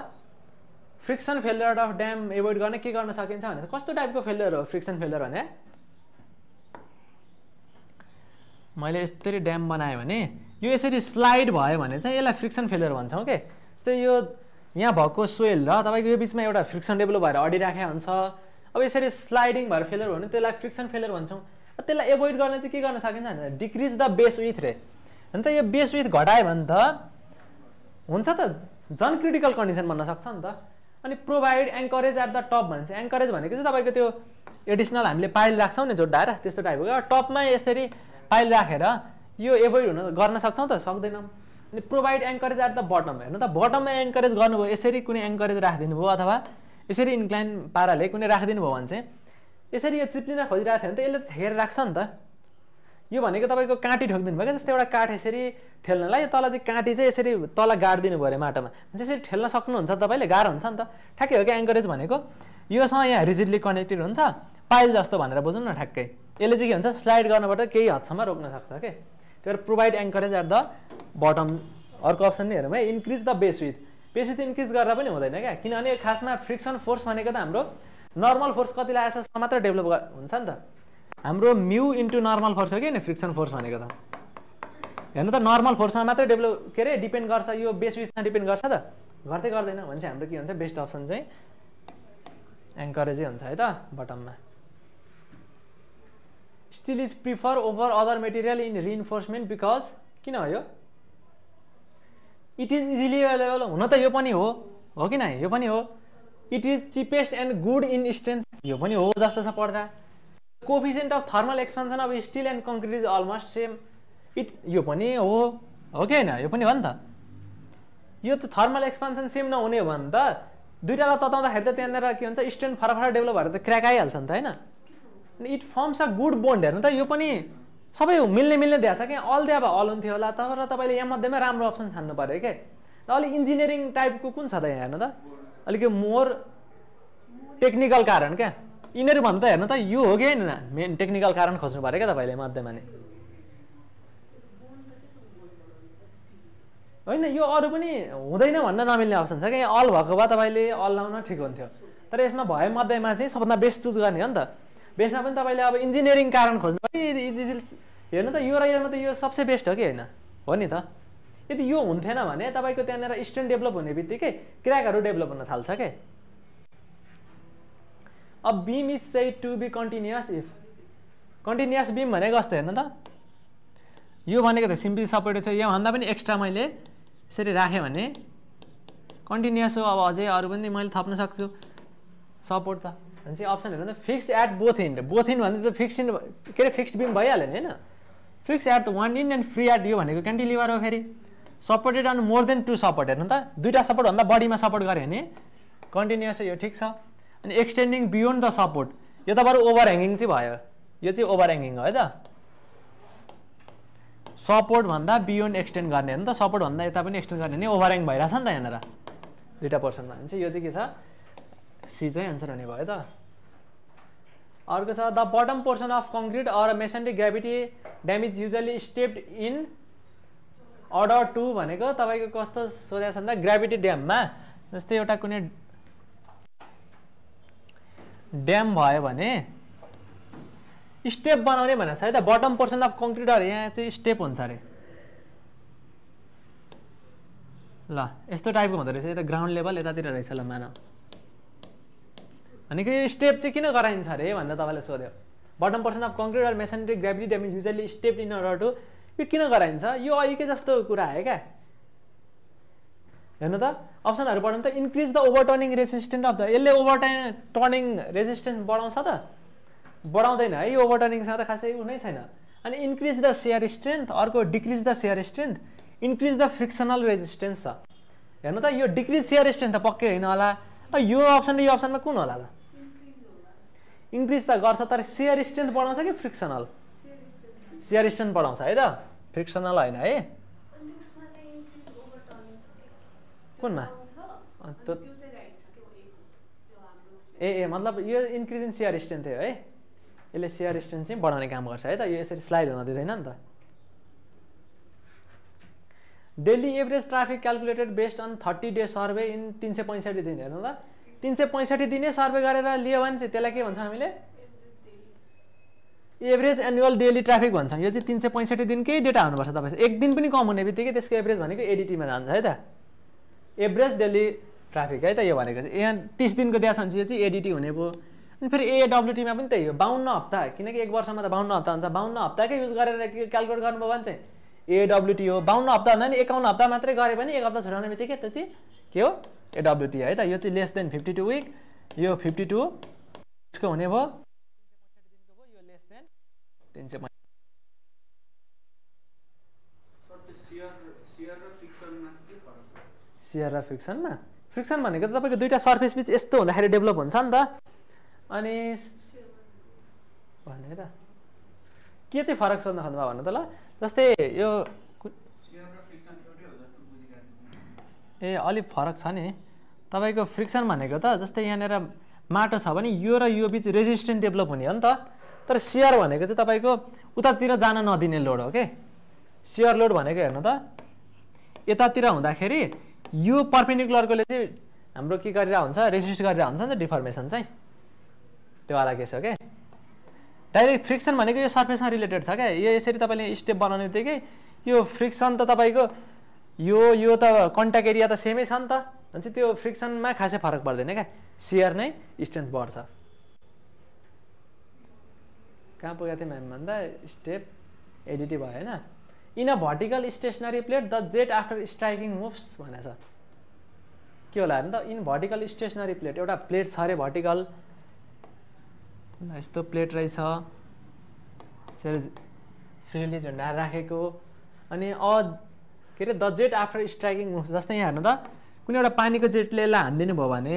friction failure of dam avoid गर्न के गर्न सकिन्छ भने, कस्तो टाइपको फेलियर हो फ्रिक्सन फेलियर भने? मैले यसरी ड्याम बनाएँ भने यो यसरी स्लाइड भयो भने चाहिँ यसलाई फ्रिक्सन फेलियर भन्छौँ के। जस्तै यो यहाँ भएको स्वेल र तपाईँको यो बिचमा एउटा फ्रिक्सन डेभलप भएर अडिराखेको हुन्छ, अब यसरी स्लाइडिङ भएर फेलियर भयो भने त्यसलाई फ्रिक्सन फेलियर भन्छौँ। त्यसलाई एभोइड गर्न चाहिँ के गर्न सकिन्छ भने डिक्रिज द बेस विथ रे। अन्त यो बेस विथ घटायो भने त हुन्छ त झन् क्रिटिकल कन्डिसन बन्न सक्छ नि त। अनि provide anchorage at the top भन्छ, एङ्करेज भनेको चाहिँ तपाईँको त्यो एडिसनल हामीले पाइल राख्छौँ नि जोड्डाएर, त्यस्तो टाइपको क्या। टपमा यसरी पाइल राखेर यो एभोइड हुन गर्न सक्छौँ त, सक्दैनौँ। अनि provide anchorage at the bottom, हेर्नु त बटममा एङ्करेज गर्नुभयो, यसरी कुनै एङ्करेज राखिदिनु भयो अथवा यसरी इन्क्लाइन पाराले कुनै राखिदिनु भयो भने चाहिँ यसरी यो चिप्लिन खोजिरहेको थियो भने त यसले ठेकेर राख्छ नि त। यो भनेको तपाईँको काँटी ठोकिदिनु भयो क्या, जस्तै एउटा काठ यसरी ठेल्नलाई तल चाहिँ काँटी चाहिँ यसरी तल गाडिदिनु भयो अरे माटोमा, यसरी ठेल्न सक्नुहुन्छ तपाईँले, गाह्रो हुन्छ नि त। ठ्याक्कै हो क्या एङ्करेज भनेको, योसँग यहाँ रिजिडली कनेक्टेड हुन्छ पाइल जस्तो भनेर बुझौँ न ठ्याक्कै। यसले चाहिँ के हुन्छ, स्लाइड गर्नबाट केही हदसम्म रोक्न सक्छ के। त्यही भएर provide anchorage at the bottom. अर्को अप्सन नै हेरौँ है, increase the base width. Base width increase गरेर पनि हुँदैन क्या, किनभने खासमा फ्रिक्सन फोर्स भनेको त हाम्रो नर्मल फोर्स कति लागेसम्म मात्र डेभलप हुन्छ नि त। हाम्रो म्यू इन्टु नर्मल फोर्स हो कि फ्रिक्सन फोर्स भनेको त। हेर्नु त नर्मल फोर्समा मात्रै डेभलप के अरे डिपेन्ड गर्छ, यो बेस विथमा डिपेन्ड गर्छ त, गर्दै गर्दैन। भनेपछि हाम्रो के हुन्छ, बेस्ट अप्सन चाहिँ एङ्करेजै हुन्छ है त बटममा। Steel is prefer over other material in reinforcement because, किन हो यो? इट इज इजिली एभाइलेबल, हुन त यो पनि हो, हो कि नाइ? यो पनि हो। It is cheapest and good in strength, यो पनि हो जस्तो छ पढ्दा। Coefficient of thermal expansion of steel and concrete is almost same, it यो पनि हो, हो कि होइन? यो पनि हो नि त। यो त थर्मल एक्सपेन्सन सेम नहुने हो भने त दुईवटालाई तताउँदाखेरि त त्यहाँनिर के हुन्छ, स्ट्रेन्थ फरक फरक डेभलप भएर त क्र्याक आइहाल्छ नि त होइन। अनि it forms a good bond, हेर्नु त यो पनि सबै मिल्ने मिल्ने दिएको छ कि, अल दिए अब अल हुन्थ्यो होला, तर तपाईँले यहाँ मध्येमा राम्रो अप्सन छान्नु पऱ्यो के। अलिक इन्जिनियरिङ टाइपको कुन छ त यहाँ, हेर्नु त अलिक मोर टेक्निकल कारण क्या यिनीहरू भन्दा। हेर्नु त यो हो कि होइन, मेन टेक्निकल कारण खोज्नु पऱ्यो क्या तपाईँले मध्येमा नै होइन। यो अरू पनि हुँदैन भन्न नमिल्ने अप्सन छ क्या, अल भएको भए तपाईँले अल लाउन ठिक हुन्थ्यो, तर यसमा भए मध्येमा चाहिँ सबभन्दा बेस्ट चुज गर्ने हो नि त। बेस्टमा पनि तपाईँले अब इन्जिनियरिङ कारण खोज्नु पऱ्यो। हेर्नु त यो र यसमा त यो सबसे बेस्ट हो कि होइन, हो नि त। यदि यो हुन्थेन भने तपाईँको त्यहाँनिर स्ट्रेन्थ डेभलप हुने बित्तिकै क्र्याकहरू डेभलप हुन थाल्छ के। अब beam is said to be continuous if, continuous beam भनेको कस्तो हेर्नु त, यो भनेको त सिम्पली सपोर्टेड थियो, योभन्दा पनि एक्स्ट्रा मैले यसरी राखेँ भने कन्टिन्युअस हो। अब अझै अरू पनि मैले थप्न सक्छु सपोर्ट त, भनेपछि अप्सन हेर्नु त fix at both end. Both end भने त फिक्स इन्ड के अरे फिक्स्ड बीम भइहाल्यो नि होइन। Fix at the one end and free at, यो भनेको क्यान्टिलिभर हो। फेरि supported on more than two support, हेर्नु त दुईवटा सपोर्टभन्दा बढीमा सपोर्ट गऱ्यो भने कन्टिन्युअस यो ठिक छ। अनि एक्सटेन्डिङ बियोन्ड द सपोर्ट, यो त बरु ओभर ह्याङ्गिङ चाहिँ भयो, यो चाहिँ ओभर ह्याङ्गिङ हो है त। सपोर्टभन्दा बियोन्ड एक्सटेन्ड गर्ने, हेर्नु त सपोर्टभन्दा यता पनि एक्सटेन्ड गर्ने भने ओभर ह्याङ भइरहेछ नि त यहाँनिर दुईवटा पोर्सनमा। भने चाहिँ यो चाहिँ के छ, सी चाहिँ एन्सर हुने भयो त। अर्को छ the bottom portion of concrete or masonry gravity damage usually stepped in order to, भनेको तपाईँको कस्तो सोधेको छ भन्दा ग्राभिटी ड्याममा, जस्तै एउटा कुनै ड्याम भयो भने स्टेप बनाउने भनेको छ है त। Bottom portion of concrete or यहाँ चाहिँ स्टेप हुन्छ अरे, ल यस्तो टाइपको हुँदो रहेछ। यता ग्राउन्ड लेभल यतातिर रहेछ, ल मानौ भनेको यो स्टेप चाहिँ किन गराइन्छ अरे भनेर तपाईँले सोध्यो। Bottom portion of concrete or masonry gravity damage usually step in order to, यो किन गराइन्छ? यो अहिलेकै जस्तो कुरा हो क्या, हेन त अप्सन पढ़ने तो increase the overturning resistance of the इसलिए ओवरटर्न टर्निंग रेजिस्टेंस बढ़ाउँछ त बढाउँदैन हाई ओवरटर्निंग सँग त खासै उनै छैन। अनि इंक्रीज द शेयर स्ट्रेन्थ अर्को decrease the shear strength increase the frictional resistance हेन त यो डिक्रीज शेयर स्ट्रेन्थ त पक्कै हैन होला यो अप्सन र यो अप्सनमा कुन होला त इंक्रीज त गर्छ तर शेयर स्ट्रेन्थ बढाउँछ कि फ्रिक्शनल शेयर स्ट्रेन्थ बढाउँछ है त फ्रिक्शनल हैन है कुनमा तो ए ए मतलब यो इंक्रीज इन शेयर स्ट्रेन्थ हो है यसले शेयर स्ट्रेन्थ चाहिँ बढाउने काम गर्छ है त यो यसरी स्लाइड हुन दिदैन नि त। Daily average traffic calculated based on thirty day survey in तीन सौ पैंसठी दिन हेर्नु त तीन सौ पैंसठी दिन सर्वे गरेर लियो भने चाहिँ त्यसलाई के भन्छ हामीले एभरेज एनुअल डेली ट्राफिक भन्छौँ। यो चाहिँ तीन सौ पैंसठी दिनकै डेटा हुनुपर्छ तपाईसँग एक दिन पनि कम हुने बित्तिकै त्यसको एभरेज भनेको एडिटीमा जान्छ है त एभरेज डेली ट्राफिक है त यो भनेको यहाँ तीस दिन को दिया एडिटी हुने भयो। अनि फेरि एडब्लुटी में त्यही हो बावन्न हफ्ता किनकि एक वर्ष में तो बावन्न हफ्ता हुन्छ बावन्न हफ्ताकै यूज गरेर क्याल्कुलेट गर्नु भयो भने चाहिँ एडब्लुटी हो बावन्न हफ्ता हुँदा नि एकाउन्न हफ्ता मात्रै गरे पनि एक हफ्ता छुटाउने बित्तिकै त्यो चाहिँ के हो एडब्लुटी है त यो चाहिँ less than fifty two week यो फिफ्टी टू यसको हुने भयो यो लेस देन तीन सौ शेयर र फ्रिक्सनमा फ्रिक्सन भनेको त तपाईको दुईटा सर्फेस बीच यस्तो हुँदाखेरि डेभलप हुन्छ नि त अनि भन्ने त के चाहिँ फरक छ भन्नु भन्नु त ल जस्तै यो शेयर र फ्रिक्सन एउटै हो जस्तो बुझिराख्नु ए अलि फरक छ नि तपाईको फ्रिक्सन भनेको त जस्तै यहाँनेर माटो छ भने यो र यो बीच रेजिस्टेन्स डेभलप हुने हो नि त तर शेयर भनेको चाहिँ तपाईको उतातिर जान नदिने लोड हो के शेयर लोड भनेको हेर्नु त यतातिर हुँदाखेरि यो पर्पेन्डिकुलरकोले चाहिँ हाम्रो के गरेर हुन्छ रेजिस्ट गरेर हुन्छ नि त डिफर्मेसन चाहिँ त्यो वाला केस हो क्या डाइरेक्ट फ्रिक्सन भनेको यो सर्फेसमा रिलेटेड छ क्या यो यसरी तपाईँले स्टेप बनाउने बित्तिकै यो फ्रिक्सन त तपाईँको यो यो त कन्ट्याक्ट एरिया त सेमै छ नि त भन्छ त्यो फ्रिक्सनमा खासै फरक पर्दैन क्या शेयर नै स्ट्रेन्थ बढ्छ। कहाँ पुगेको थिएँ म्याम भन्दा स्टेप एडिटी भयो होइन in a vertical stationary plate the jet after striking moves भनेछ के होला हेर्नु त इन भर्टिकल स्टेशनरी प्लेट एउटा प्लेट छ अरे भर्टिकल यस्तो प्लेट रहेछ यसरी फ्रीली झुन्डाएर राखेको अनि अ के अरे the jet after striking moves जस्तै यहाँ हेर्नु त कुनै एउटा पानीको जेटले यसलाई हानिदिनु भयो भने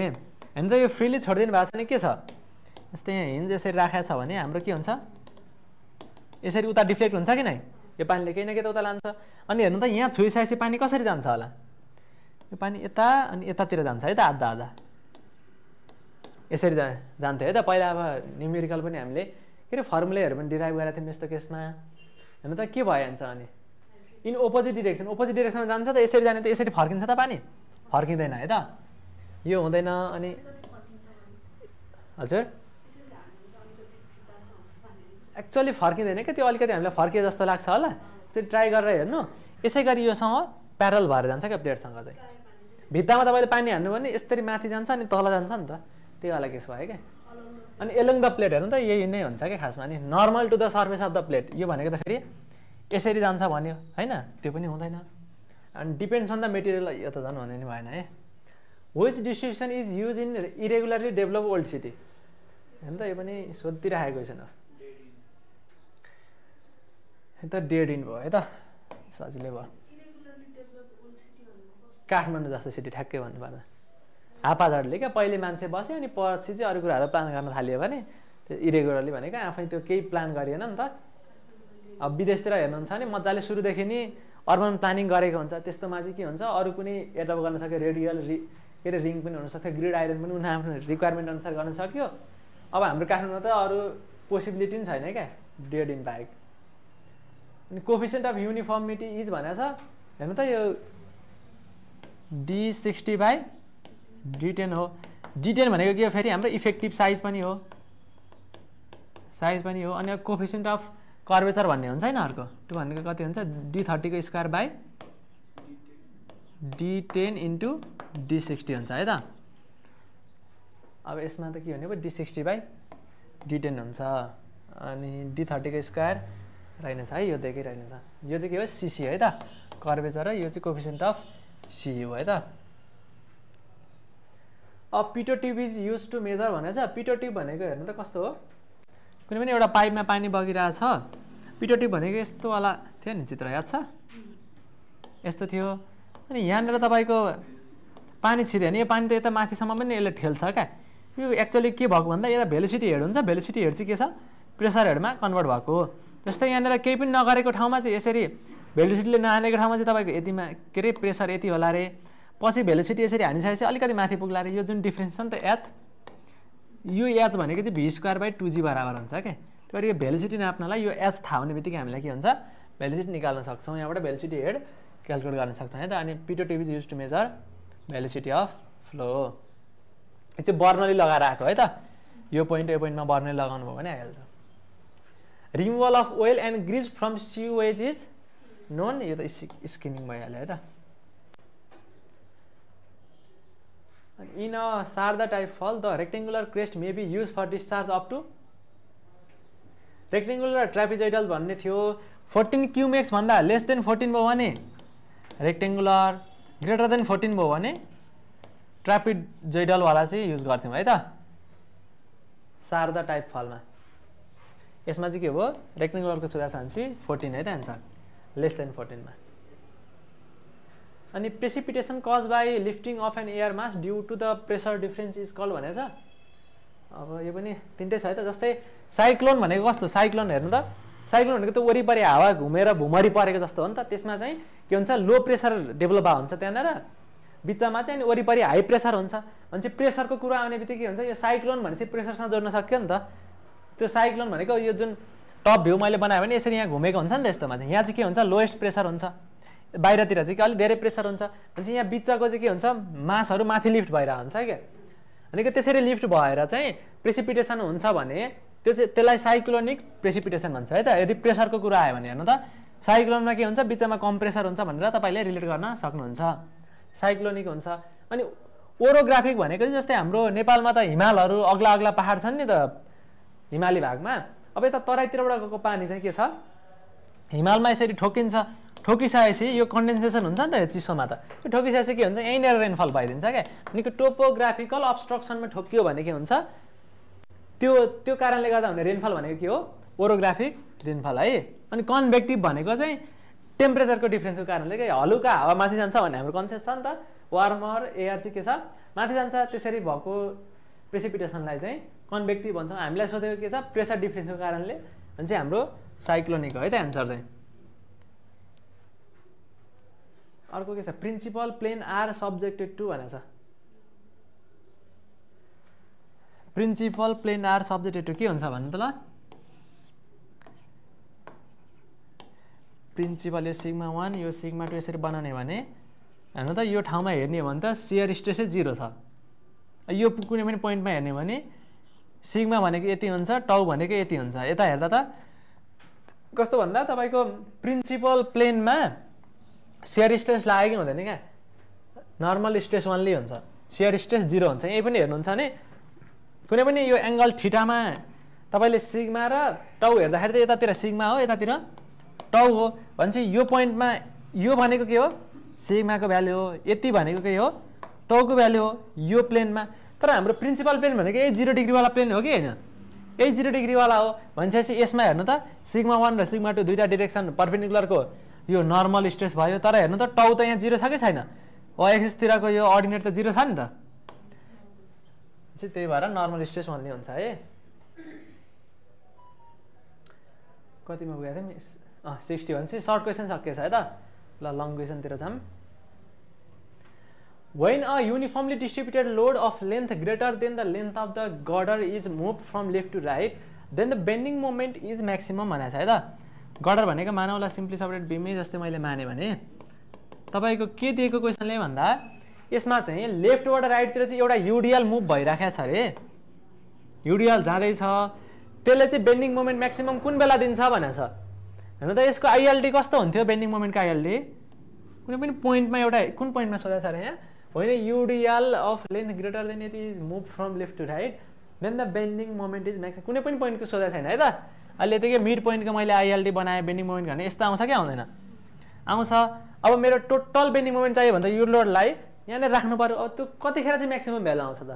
हेर्नु त यो फ्रीली छोडिदिनु भएको छ नि के छ जस्तै यहाँ हिन्ज यसरी राखेको छ भने हाम्रो के हुन्छ यसरी उता डिफ्लेक्ट हुन्छ कि नै यो पानीले केही न केही त उता लान्छ। अनि हेर्नु त यहाँ छोइसकेपछि पानी कसरी जान्छ होला यो पानी यता अनि यतातिर जान्छ है त आधा आधा यसरी जा जान्थ्यो है त पहिला अब न्युमेरिकल पनि हामीले के अरे फर्मुलाहरू पनि डिराइभ गरेका थियौँ यस्तो केसमा हेर्नु त के भइहाल्छ अनि इन ओपोजिट डिरेक्सन ओपोजिट डिरेक्सनमा जान्छ त यसरी जाने त यसरी फर्किन्छ त पानी फर्किँदैन है त यो हुँदैन अनि हजुर एक्चुअली फर्किँदैन क्या त्यो अलिकति हामीलाई फर्किए जस्तो लाग्छ होला चाहिँ ट्राई गरेर हेर्नु यसैगरी योसँग प्यारल भएर जान्छ क्या प्लेटसँग चाहिँ भित्तामा तपाईँले पानी हान्नु भने यसरी माथि जान्छ अनि तल जान्छ नि त त्यही वाला केस भयो क्या अनि एलोङ द प्लेट हेर्नु त यही नै हुन्छ क्या खासमा अनि normal to the surface of the plate यो भनेको त फेरि यसरी जान्छ भन्यो होइन त्यो पनि हुँदैन अनि डिपेन्ड्स अन द मेटेरियल यो त झन् हुँदैन भएन है। Which distribution is use in irregularly develop old city हेर्नु त यो पनि सोधिराखेको छैन त डेड इन भयो है त सजिलै भयो काठमाडौँ जस्तो सिटी ठ्याक्कै भन्नुपर्दा हापाझाडले क्या पहिले मान्छे बस्यो अनि पछि चाहिँ अरू कुराहरू प्लान गर्न थालियो भने त्यो इरेगुलरली भनेको आफै त्यो केही प्लान गरिएन नि त अब विदेशतिर हेर्नुहुन्छ भने मजाले सुरुदेखि नै अर्बन प्लानिङ गरेको हुन्छ त्यस्तोमा चाहिँ के हुन्छ अरू कुनै एडप्ट गर्न सक्यो रेडियल रि के अरे रिङ पनि हुनसक्छ ग्रिड आइरन पनि उनीहरू आफ्नो रिक्वायरमेन्ट अनुसार गर्न सक्यो। अब हाम्रो काठमाडौँमा त अरू पोसिबिलिटी पनि छैन क्या डेड इन बाहेक। अनि कोफिसिएन्ट अफ युनिफर्मिटी इज भनेको छ हेर्नु त यो D sixty by D ten हो डी टेन भनेको के हो फेरि हाम्रो इफेक्टिभ साइज पनि हो साइज पनि हो अनि कोफिसिएन्ट अफ कर्वेचर भन्ने हुन्छ होइन अर्को त्यो भनेको कति हुन्छ डी थर्टीको square by D ten into D sixty हुन्छ है त अब यसमा त के हुने भयो D sixty by D ten हुन्छ अनि डी थर्टीको स्क्वायर रहेनछ है यो देखिरहेछ यो चाहिँ के हो सिसी है त कर्वेचर र यो चाहिँ कोफिसिएन्ट अफ सियु है त अब pitot tube is use to measure भनेर छ। पिटो ट्युब भनेको हेर्नु त कस्तो हो, कुनै पनि एउटा पाइपमा पानी बगिरहेछ, पिटो ट्युब भनेको यस्तो वाला थियो नि चित्र याद छ, यस्तो थियो। अनि यहाँनिर तपाईँको पानी छिर्यो भने यो पानी त यता माथिसम्म पनि यसले ठेल्छ क्या। यो एक्चुअली के भएको भन्दा यता भेलोसिटी हेड हुन्छ, भेलोसिटी हेड चाहिँ के छ प्रेसर हेडमा कन्भर्ट भएको हो। जस्तै यहाँनिर केही पनि नगरेको ठाउँमा चाहिँ यसरी भेलोसिटीले नहानेको ठाउँमा चाहिँ तपाईँको यतिमा के अरे प्रेसर यति होला अरे, पछि भेलोसिटी यसरी हानिसकेपछि अलिकति माथि पुग्ला अरे। यो जुन डिफ्रेन्स छ नि त एच, यो एच भनेको चाहिँ V square by two G बराबर हुन्छ क्या। त्यो यो भेलोसिटी नाप्नलाई यो एच थाहा हुने बित्तिकै हामीलाई के हुन्छ भेलोसिटी निकाल्न सक्छौँ, यहाँबाट भेलोसिटी हेड क्यालकुलेट गर्न सक्छौँ है त। अनि pitot tube is use to measure velocity of flow. यो चाहिँ बर्नली लगाएर आएको है त, यो पोइन्ट यो पोइन्टमा बर्नली लगाउनु भयो भने आइहाल्छ। Removal of oil and grease from sewage is known, यो त स्किमिङ भइहाल्यो है त। In a Sarda type fall the rectangular crest may be use for discharge up to, rectangular trapezoidal भन्ने थियो। फोर्टीन क्यूमेक्स भन्दा लेस देन फोर्टीन भयो भने रेक्टेङ्गुलर, ग्रेटर देन फोर्टीन भयो भने ट्रापिजोइडलवाला चाहिँ युज गर्थ्यौँ है त शारदा टाइप फलमा। यसमा चाहिँ के हो, रेक्टेङ्गुलरको छुदा छ भने फोर्टीन है त एन्सर, लेस देन फोर्टीनमा। अनि precipitation cause by lifting of an air mass due to the pressure difference is called भनेर छ। अब यो पनि तिनटै छ है त। जस्तै साइक्लोन भनेको कस्तो, साइक्लोन हेर्नु त, साइक्लोन भनेको त वरिपरि हावा घुमेर भुमरी परेको जस्तो हो नि त। त्यसमा चाहिँ के हुन्छ, लो प्रेसर डेभलप भएको हुन्छ त्यहाँनिर, बिचमा चाहिँ अनि वरिपरि हाई प्रेसर हुन्छ। अनि चाहिँ प्रेसरको कुरा आउने बित्तिकै हुन्छ, यो साइक्लोन भनेपछि प्रेसरसँग जोड्न सक्यो नि त। त्यो साइक्लोन भनेको यो जुन टप भ्यू मैले बनाएँ भने यसरी यहाँ घुमेको हुन्छ नि त, यस्तोमा चाहिँ यहाँ चाहिँ के हुन्छ लोएस्ट प्रेसर हुन्छ, बाहिरतिर चाहिँ अलिक धेरै प्रेसर हुन्छ। भनेपछि यहाँ बिचको चाहिँ के हुन्छ मासहरू माथि लिफ्ट भइरहेको हुन्छ क्या। अनि त्यसरी लिफ्ट भएर चाहिँ प्रेसिपिटेसन हुन्छ भने त्यो चाहिँ त्यसलाई साइक्लोनिक प्रेसिपिटेसन भन्छ है त। यदि प्रेसरको कुरा आयो भने हेर्नु त, साइक्लोनमा के हुन्छ बिचमा कम प्रेसर हुन्छ भनेर तपाईँले रिलेट गर्न सक्नुहुन्छ, साइक्लोनिक हुन्छ। अनि ओरोग्राफिक भनेको चाहिँ जस्तै हाम्रो नेपालमा त हिमालहरू अग्ला अग्ला पहाड छन् नि त, हिमाली भागमा। अब यता तराईतिरबाट गएको पानी चाहिँ के छ, हिमालमा यसरी ठोकिन्छ, ठोकिसकेपछि यो कन्डेन्सेसन हुन्छ नि त चिसोमा, त यो ठोकिसकेपछि के हुन्छ यहीँनिर रेनफल भइदिन्छ क्या। अनि टोपोग्राफिकल अब्स्ट्रक्सनमा ठोकियो भने के हुन्छ, त्यो त्यो कारणले गर्दा हुने रेनफल भनेको के हो ओरोग्राफिक रेनफल है। अनि कन्भेक्टिभ भनेको चाहिँ टेम्परेचरको डिफ्रेन्सको कारणले के हलुका हावा माथि जान्छ भन्ने हाम्रो कन्सेप्ट छ नि त, वार्मर एयर चाहिँ के छ माथि जान्छ। त्यसरी भएको प्रेसिपिटेसनलाई चाहिँ कन्भेक्टिभ भन्छौँ। हामीलाई सोधेको के छ प्रेसर डिफ्रेन्सको कारणले, अनि चाहिँ हाम्रो साइक्लोनिक है त एन्सर चाहिँ। अर्को के छ, principal plane are subjected to भनेको छ। Principal plane are subjected to के हुन्छ भन्नु त ल। प्रिन्सिपल यो सिग्मा वान यो सिग्मा टू यसरी बनाउने भने हेर्नु त, यो ठाउँमा हेर्ने हो भने त सियर स्ट्रेसै जिरो छ। यो कुनै पनि पोइन्टमा हेर्ने हो भने सिग्मा भनेको यति हुन्छ, टाउ भनेको यति हुन्छ। यता हेर्दा त कस्तो भन्दा तपाईँको प्रिन्सिपल प्लेनमा सेयर स्ट्रेस लाग्यो कि हुँदैन क्या, नर्मल स्ट्रेस वानली हुन्छ, सेयर स्ट्रेस जिरो हुन्छ। यही पनि हेर्नुहुन्छ भने कुनै पनि यो एङ्गल थिटामा तपाईँले सिग्मा र टाउ हेर्दाखेरि त यतातिर सिग्मा हो यतातिर टाउ हो, भनेपछि यो पोइन्टमा यो भनेको के हो सिग्माको भ्याल्यु हो, यति भनेको के हो टाउको भ्याल्यु हो यो प्लेनमा। तर हाम्रो प्रिन्सिपल प्लेन भनेको यही जिरो डिग्रीवाला प्लेन हो कि होइन, यही जिरो डिग्रीवाला हो। भनेपछि यसमा हेर्नु त सिग्मा वान र सिग्मा टू दुईवटा डिरेक्सन पर्पेन्डिकुलरको यो नर्मल स्ट्रेस भयो। तर हेर्नु त टाउ त यहाँ जिरो छ कि छैन, ओ एक्सिसतिरको यो अर्डिनेट त जिरो छ नि त, चाहिँ त्यही भएर नर्मल स्ट्रेस भन्ने हुन्छ है। कतिमा गएको थियौँ, अँ सिक्सटी। भनेपछि सर्ट क्वेसन सकिएछ है त। ल लङ क्वेसनतिर जाऊँ। When a uniformly distributed load of length greater than the length of the girder is move from left to right then the bending moment is maximum भनेको छ है त। गर्डर भनेको मानवलाई सिम्पली सबरेट बिमै जस्तै मैले माने भने तपाईँको के दिएको क्वेसनले भन्दा यसमा चाहिँ लेफ्टबाट राइटतिर चाहिँ एउटा युडिएल मुभ भइराखेको छ अरे, युडिएल जाँदैछ, त्यसले चाहिँ बेन्डिङ मोमेन्ट म्याक्सिमम कुन बेला दिन्छ भनेको छ। हेर्नु त यसको आइएलडी कस्तो हुन्थ्यो, बेन्डिङ मोमेन्टको आइएलडी कुनै पनि पोइन्टमा एउटा कुन पोइन्टमा सोधेको छ अरे यहाँ, होइन UDL of length greater than it is move from left to right then the bending moment is maximum, कुनै पनि पोइन्टको सोधेको छैन है त। अहिले यतिकै मिड पोइन्टको मैले आइएलडी बनाएँ, बेन्डिङ मोमेन्ट गर्ने यस्तो आउँछ क्या आउँदैन, आउँछ। अब मेरो टोटल बेन्डिङ मोमेन्ट चाहियो भने त यो लोडलाई यहाँ राख्नु पर्यो। अब त्यो कतिखेर चाहिँ मैक्सिमम भ्यालु आउँछ त,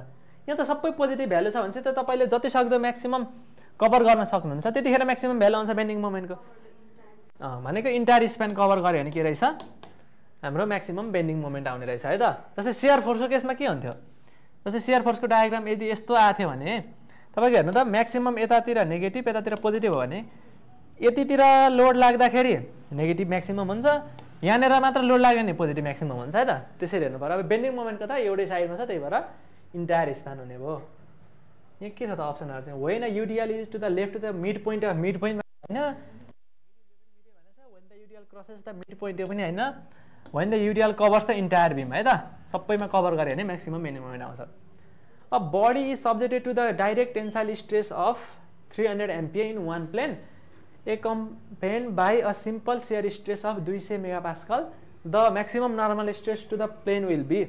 यहाँ त सबै पोजिटिभ भ्यालु छ भने चाहिँ तपाईले जति सक्दो मैक्सिमम कभर गर्न सक्नुहुन्छ, त्यतिखेर मैक्सिमम भ्यालु आउँछ बेन्डिङ मोमेन्टको। अ भनेको इन्टायर स्प्यान कभर गर्यो भने के रहेछ हाम्रो मैक्सिमम बेन्डिङ मोमेन्ट आउने रहेछ है त। जस्तै शियर फोर्सको केसमा के हुन्थ्यो, जस्तै शियर फोर्सको डायग्राम यदि यस्तो आथ्यो भने तपाईको हेर्नु त मैक्सिमम यतातिर नेगेटिभ यतातिर पोजिटिभ हो भने यतितिर लोड लाग्दाखेरि नेगेटिभ म्याक्सिमम हुन्छ, यहाँनिर मात्र लोड लाग्यो भने पोजिटिभ म्याक्सिमम हुन्छ है त। त्यसरी हेर्नु पर्यो। अब बेन्डिङ मोमेन्टको त एउटै साइडमा छ, त्यही भएर इन्टायर स्प्यान हुने भयो। यहाँ के छ त अप्सनहरु चाहिँ होइन, UDL is to the left to the mid point of mid point हैन, when the UDL crosses the mid point पनि हैन, when the UDL covers the entire beam है त। सबैमा कभर गरे भने म्याक्सिमम बेन्डिङ मोमेन्ट आउँछ। अब body is subjected to the direct tensile stress of three hundred MPa in one plane a accompanied by a simple shear stress of दुई सौ mega pascal, the maximum normal stress to the plane will be.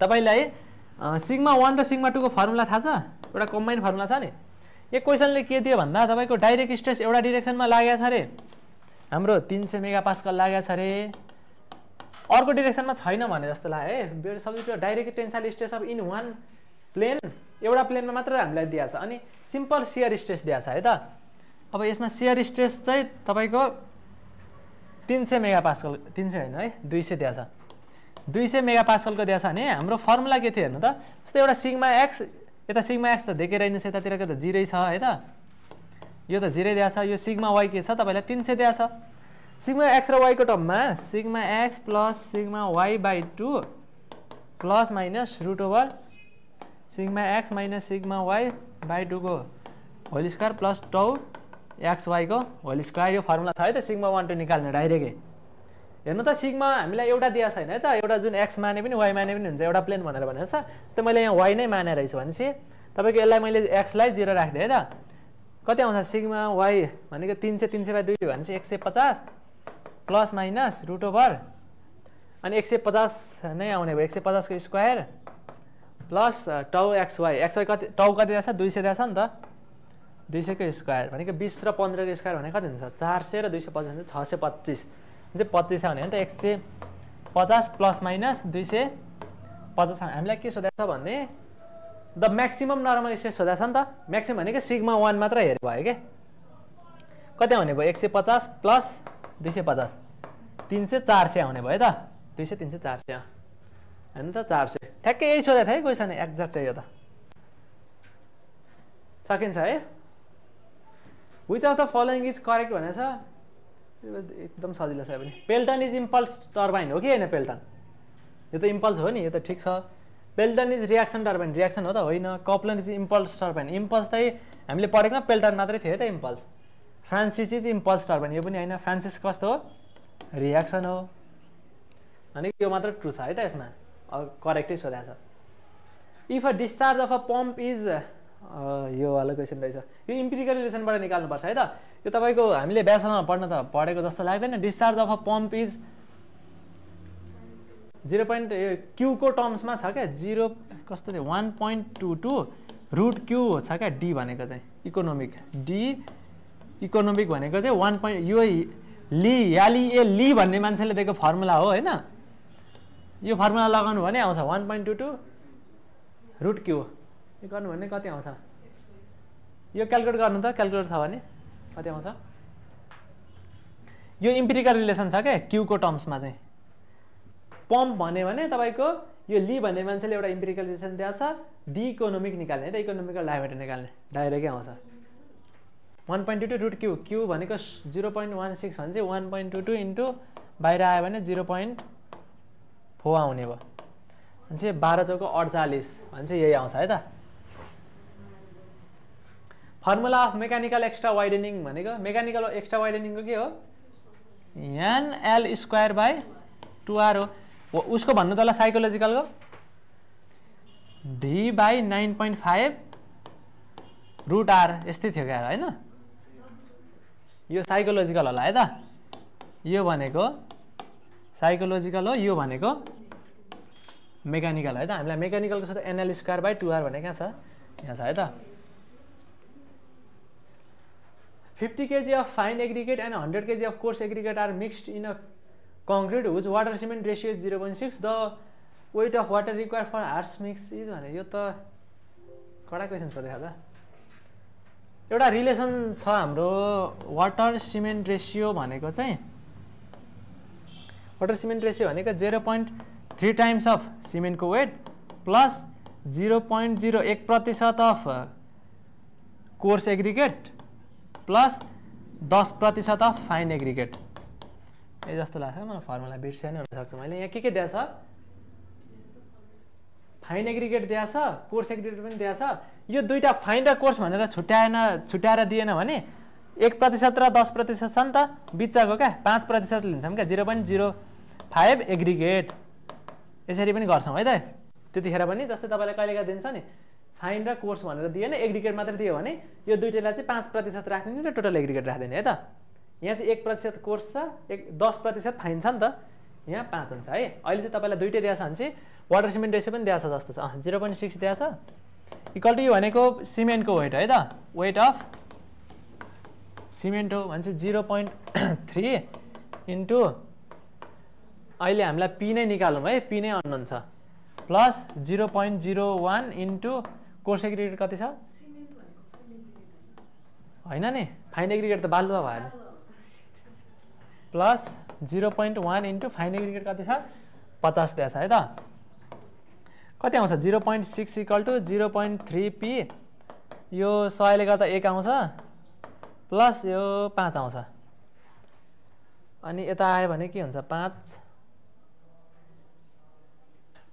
तपाईलाई sigma one र sigma two को formula थाहा छ, एउटा combine formula छ नि। यो क्वेसनले के दियो भन्दा तपाईको डाइरेक्ट स्ट्रेस एउटा डिरेक्सनमा लागेको छ अरे, हाम्रो तीन सौ मेगा पास्कल लागेको छ अरे, अर्को डिरेक्सनमा छैन भने जस्तो लाग्यो है। Bare subject direct tensile stress of in one plane, एउटा प्लेनमा मात्र हामीलाई दिएको छ अनि सिम्पल शियर स्ट्रेस दिएको छ है त। अब यसमा शियर स्ट्रेस चाहिँ तपाईको तीन सौ मेगा पास्कल, तीन सौ होइन है दुई सौ दिया, दुई सौ मेगा पास्कलको दिया छ भने हाम्रो फर्मुला के थियो हेर्नु त। जस्तै एउटा सिग्मा एक्स, यता सिग्मा एक्स त देखेर आइनछ, यतातिरको त जिरै छ है त, यो त जिरै दिया छ। यो सिग्मा वाई के छ तपाईँलाई तीन सौ दिया छ, सिग्मा एक्स र वाईको टर्ममा sigma X plus sigma Y by two plus minus root over sigma X minus sigma Y by टूको whole square plus tau x Y को होल स्क्वायर, यो फर्मुला छ है त। सिग्मा वान टू निकाल्ने डाइरेक्टै हेर्नु त, सिग्मा हामीलाई एउटा दिया छैन है त, एउटा जुन एक्स माने पनि वाई माने पनि हुन्छ, एउटा प्लेन भनेर भनेर छ। जस्तै मैले यहाँ वाई नै माने रहेछु भनेपछि तपाईँको यसलाई मैले एक्सलाई जिरो राखिदिएँ है त, कति आउँछ सिग्मा वाई भनेको तिन सय तिन सय बाई दुई भनेपछि एक सय पचास प्लस माइनस रुट ओभर अनि एक सय पचास नै आउने भयो, एक सय पचासको square plus tau x Y. X Y कति, टाउ कति दिएछ दुई सय दिएछ नि त, दुई सौ को स्क्वायर भनेको बीस र पंद्रह को स्क्वायर भने कति हुन्छ चार सौ र दुई सौ पचास छ सौ पच्चीस, पच्चीस आने तो एक सौ पचास प्लस माइनस दुई सौ पचास। हामीलाई के सोधेछ भने द मैक्सिमम नर्मल स्ट्रेस सोधेछ नि त। मैक्सिमम भनेको सिग्मा वन मात्र हेरे भयो के, कति आउने भयो एक सौ पचास प्लस दुई सौ पचास तीन सौ चार सौ आने भयो त, दुई सौ तीन सौ चार सौ हेर्नु त चार सौ ठ्याक्कै यही सोधेको थियो है क्वेसन, एक्ज्याक्ट यो त सकिन्छ है। Which of the following is correct भनेको छ, एकदम सजिलो छ पनि। पेल्टन इज इम्पल्स टर्बाइन हो कि होइन, पेल्टन यो त इम्पल्स हो नि, यो त ठिक छ। Pelton is reaction turbine, reaction हो त होइन। Kaplan is impulse turbine, impulse चाहिँ हामीले पढेकोमा पेल्टन मात्रै थियो है त impulse. Francis is impulse turbine, यो पनि होइन, फ्रान्सिस कस्तो हो रियाक्सन हो भने यो मात्र ट्रु छ है त। यसमा अब करेक्टै सोधेको छ। If a discharge of a pump is, यो वाला क्वेसन रहेछ, यो इम्पेरिकल रिलेसनबाट निकाल्नुपर्छ है त। यो तपाईँको हामीले व्यासमा पढ्न त पढेको जस्तो लाग्दैन। Discharge of a pump is zero point क्यूको टर्म्समा छ क्या, जिरो कस्तो one point two two root Q छ क्या। डी भनेको चाहिँ इकोनोमिक, डी इकोनोमिक भनेको चाहिँ वान पोइन्ट, यो ली याली ए ली भन्ने मान्छेले दिएको फर्मुला हो होइन। यो फर्मुला लगाउनु भने आउँछ one point two two root Q, यो गर्नु भने कति आउँछ, यो क्यालकुलेट गर्नु त, क्यालकुलेट छ भने कति आउँछ। यो इम्पेरिकल रिलेसन छ क्या क्यूको टर्म्समा चाहिँ। पम्प भन्यो भने तपाईँको यो ली भन्ने मान्छेले एउटा इम्पेरिकल रिलेसन दिएको छ, डी इकोनोमिक निकाल्ने है त, इकोनोमिकल लाइमेटर निकाल्ने डाइरेक्टै आउँछ। One point two two root Q, Q भनेको जिरो पोइन्ट वान सिक्स भने चाहिँ one point two two into बाहिर आयो भने जिरो पोइन्ट फोर आउने भयो भने बाह्र चौको अडचालिस भने चाहिँ यही आउँछ है त। Formula of mechanical extra widening भनेको मेकानिकल एक्स्ट्रा वाइडनिङको के हो, N L square by two R हो। उसको भन्नु तल साइकोलोजिकलको V by nine point five root R यस्तै थियो क्या होइन। यो साइकोलोजिकल होला है त, यो भनेको साइकोलोजिकल हो, यो भनेको मेकानिकल है त। हामीलाई मेकानिकलको छ त N L square by two R भने कहाँ छ, यहाँ छ है त। Fifty kg of fine aggregate and hundred kg of coarse aggregate are mixed in a concrete whose water cement ratio is zero point six the weight of water require for arts mix is भने यो त कडा question छ देखा त। एउटा relation छ हाम्रो वाटर सिमेन्ट रेशियो भनेको चाहिँ वाटर सिमेन्ट रेशियो भनेको zero point three times of cement को weight plus zero point zero एक प्रतिशत अफ कोर्स एग्रिगेट प्लस दस प्रतिशत अफ फाइन एग्रिगेट। ए जस्तो लाग्छ मलाई फर्मुला बिर्सिया नै हुनसक्छ। मैले यहाँ के के दिया छ फाइन एग्रिगेट दिया छ कोर्स एग्रिगेट पनि दिया छ। यो दुईटा फाइन र कोर्स भनेर छुट्याएन छुट्याएर दिएन भने एक प्रतिशत र दस प्रतिशत छ नि त बिचको क्या पाँच प्रतिशत लिन्छौँ क्या zero point zero five aggregate. यसरी पनि गर्छौँ है त। त्यतिखेर पनि जस्तै तपाईँलाई कहिलेका दिन्छ नि फाइन र कोर्स भनेर दिएन एग्रिगेट मात्र दियो भने यो दुईटैलाई चाहिँ पाँच प्रतिशत राखिदिने र टोटल एग्रिगेट राखिदिने है त। यहाँ चाहिँ एक प्रतिशत कोर्स छ एक दस प्रतिशत फाइन छ नि त यहाँ पाँच हुन्छ है। अहिले चाहिँ तपाईँलाई दुईटै दिएछ भने चाहिँ वाटर सिमेन्ट रेसियो पनि दिएछ जस्तो छ जीरो पोइन्ट सिक्स दिएछ इक्वल टु यो भनेको सिमेन्टको वेट है त वेट अफ सिमेन्ट हो भने चाहिँ जीरो पोइन्ट थ्री इन्टु अहिले हामीलाई पी नै निकालौँ है पी नै अननोन छ plus zero point zero one into coarse aggregate कति छ होइन नि फाइन एग्रिगेट त बालुवा भयो नि plus zero point one into fine aggregate कति छ पचास दिएछ है त। कति आउँछ zero point six equal to zero point three P यो सयले गर्दा एक आउँछ प्लस यो पाँच आउँछ अनि यता आयो भने के हुन्छ पाँच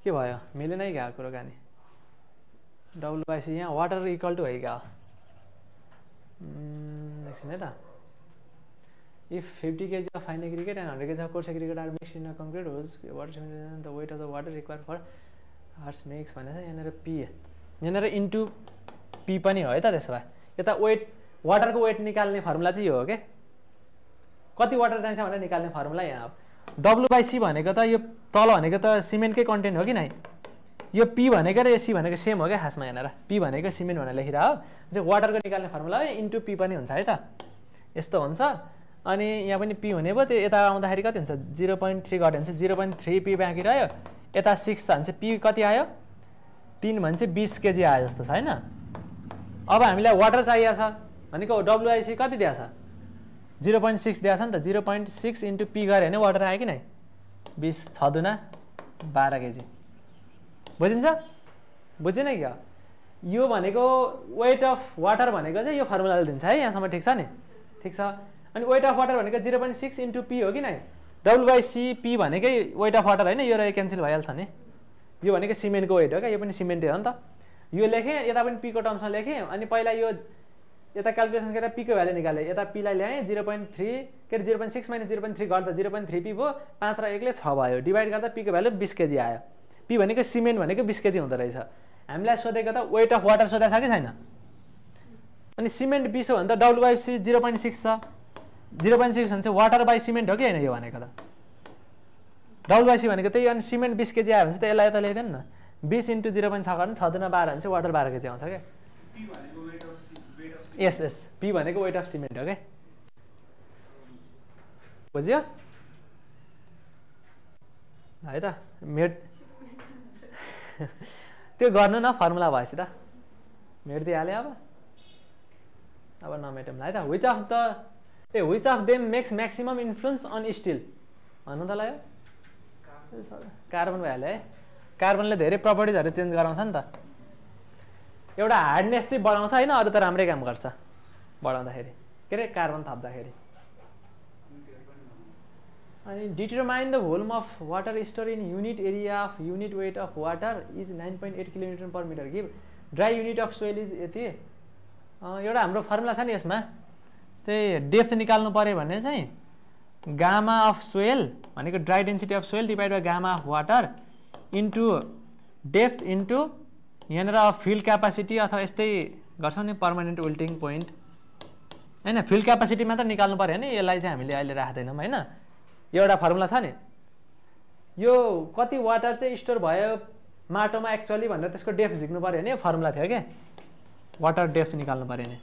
के भयो मिलेन है गएको कुराकानी डब्लुआइसी यहाँ वाटर इक्वल टू है गयो एकछिन है त। If fifty kg of fine aggregate and hundred kg of coarse aggregate are mixed in a concrete whose water cement the weight of the water require for harsh mix भनेर यहाँनिर P यहाँनिर into P पनि हो है त। त्यसो भए यता वेट वाटरको वेट निकाल्ने फर्मुला चाहिँ यो हो के कति वाटर चाहिन्छ भनेर निकाल्ने फर्मुला यहाँ डब्लु बाई सी भनेको त यो तल भनेको त सिमेन्टकै कन्टेन्ट हो कि नै यो पी भनेको र यो सी भनेको सेम हो क्या खासमा यहाँनिर पी भनेको सिमेन्ट भनेर लेखिरा हो जो वाटरको निकाल्ने फर्मुला हो इन्टु पी पनि हुन्छ है त। यस्तो हुन्छ अनि यहाँ पनि पी हुने भयो त्यो यता आउँदाखेरि कति हुन्छ जीरो पोइन्ट थ्री घट्यो भने चाहिँ जीरो पोइन्ट थ्री पी बाँकी रह्यो यता सिक्स छ भने चाहिँ पी कति आयो तिन भने चाहिँ बिस केजी आयो जस्तो छ होइन। अब हामीलाई वाटर चाहिएको छ भनेको डब्लुआइसी कति दिएछ जीरो पोइन्ट सिक्स दिएछ नि त zero point six into P गऱ्यो भने वाटर आयो कि नै बिस छ दुना बाह्र केजी बुझिन्छ बुझिन क्या। यो भनेको वेट अफ वाटर भनेको चाहिँ यो फर्मुलाले दिन्छ है यहाँसम्म ठिक छ नि ठिक छ। अनि वेट अफ वाटर भनेको zero point six into P हो कि नै डब्लु बाई सी पी भनेकै वेट अफ वाटर होइन यो रहेको क्यान्सल भइहाल्छ नि यो भनेको सिमेन्टको वेट हो क्या यो पनि सिमेन्टै हो नि त। यो लेखेँ यता पनि पीको टर्म्समा लेखेँ अनि पहिला यो यता क्यालकुलेसन गरेर पीको भ्यालु निकालेँ यता पीलाई ल्याएँ जीरो पोइन्ट थ्री के अरे zero point six minus zero point three गर्दा जीरो पोइन्ट थ्री पी भयो पाँच र एकले छ भयो डिभाइड गर्दा पीको भ्यालु बिस केजी आयो पी भनेको सिमेन्ट भनेको बिस केजी हुँदो रहेछ। हामीलाई सोधेको त वेट अफ वाटर सोधेको छ कि छैन अनि सिमेन्ट बिस हो भने त W by C zero point six छ जीरो पोइन्ट सिक्स भने चाहिँ वाटर बाई सिमेन्ट हो कि होइन यो भनेको त डब्लु बाई सी भनेको त्यही अनि सिमेन्ट बिस केजी आयो भने चाहिँ त यसलाई यता ल्याइदिनु न बिस इन्टु जीरो पोइन्ट छ गर्नु छ दुना बाह्र भने चाहिँ वाटर बाह्र केजी आउँछ क्या। यस यस पी भनेको वेट अफ सिमेन्ट हो क्या बुझ्यो है त। मेट त्यो गर्नु न फर्मुला भएपछि त मेटिदिइहाल्यो अब अब नमेटौँला है त। Which of the a which of them makes maximum influence on steel भन्नु तल यो कार्बन भइहाल्यो है कार्बनले धेरै प्रपर्टिजहरू चेन्ज गराउँछ नि त एउटा हार्डनेस चाहिँ बढाउँछ होइन अरू त राम्रै काम गर्छ बढाउँदाखेरि के अरे कार्बन थप्दाखेरि। अनि determine the volume of water store in unit area of unit weight of water is nine point eight kilometre per metre give dry unit of soil is यति। एउटा हाम्रो फर्मुला छ नि यसमा त्यही डेप्थ निकाल्नु पऱ्यो भने चाहिँ गामा अफ सोइल भनेको dry density of soil divide by gamma of water into depth into यहाँनिर फिल्ड क्यापासिटी अथवा यस्तै गर्छौँ नि पर्मानेन्ट विल्टिङ पोइन्ट होइन फिल्ड क्यापासिटी मात्र निकाल्नु पऱ्यो नि यसलाई चाहिँ हामीले अहिले राख्दैनौँ होइन। एउटा फर्मुला छ नि यो कति वाटर चाहिँ स्टोर भयो माटोमा एक्चुअली भनेर त्यसको डेप्थ झिक्नु पऱ्यो भने फर्मुला थियो क्या वाटर डेप्थ निकाल्नु पऱ्यो नि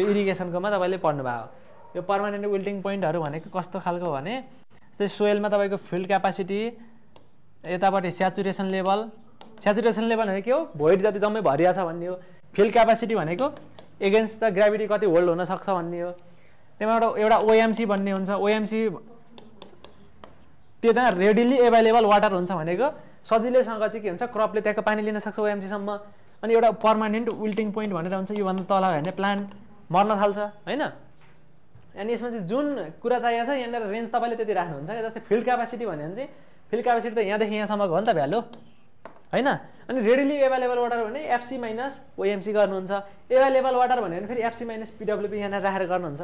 यो इरिगेसनकोमा तपाईँले पढ्नुभएको यो पर्मानेन्ट विल्टिङ पोइन्टहरू भनेको कस्तो खालको भने जस्तै सोइलमा तपाईँको फिल्ड क्यापासिटी यताबाट सैचुरेसन लेवल सैचुरेसन लेवल भनेको हो भोइड जति जम्मै भरिया छ भन्ने हो। फिल्ड क्यापेसिटी भनेको एगेन्स्ट द ग्राभिटी कति होल्ड हुन सक्छ भन्ने हो। त्यहाँबाट एउटा ओएमसी भन्ने हुन्छ, ओएमसी त्यता रेडिली एभाइलेबल वाटर हुन्छ भनेको सजिलैसँग चाहिँ के हुन्छ क्रपले त्यहाँको पानी लिन सक्छ ओएमसीसम्म। अनि एउटा पर्मानेन्ट विल्टिङ पोइन्ट भनेर हुन्छ, योभन्दा तल हो भने प्लान्ट मर्न थाल्छ होइन। अनि यसमा चाहिँ जुन कुरा चाहिएको छ यहाँनिर रेन्ज तपाईँले त्यति राख्नुहुन्छ। जस्तै फिल्ड क्यापेसिटी भन्यो भने चाहिँ फिल्ड क्यापेसिटी त यहाँदेखि यहाँसम्मको हो नि त भ्यालु होइन। अनि रेडिली एभाइलेबल वाटर भने एफसी माइनस ओएमसी गर्नुहुन्छ, एभाइलेबल वाटर भन्यो भने फेरि एफसी माइनस पिडब्ल्युपी यहाँनिर राखेर गर्नुहुन्छ।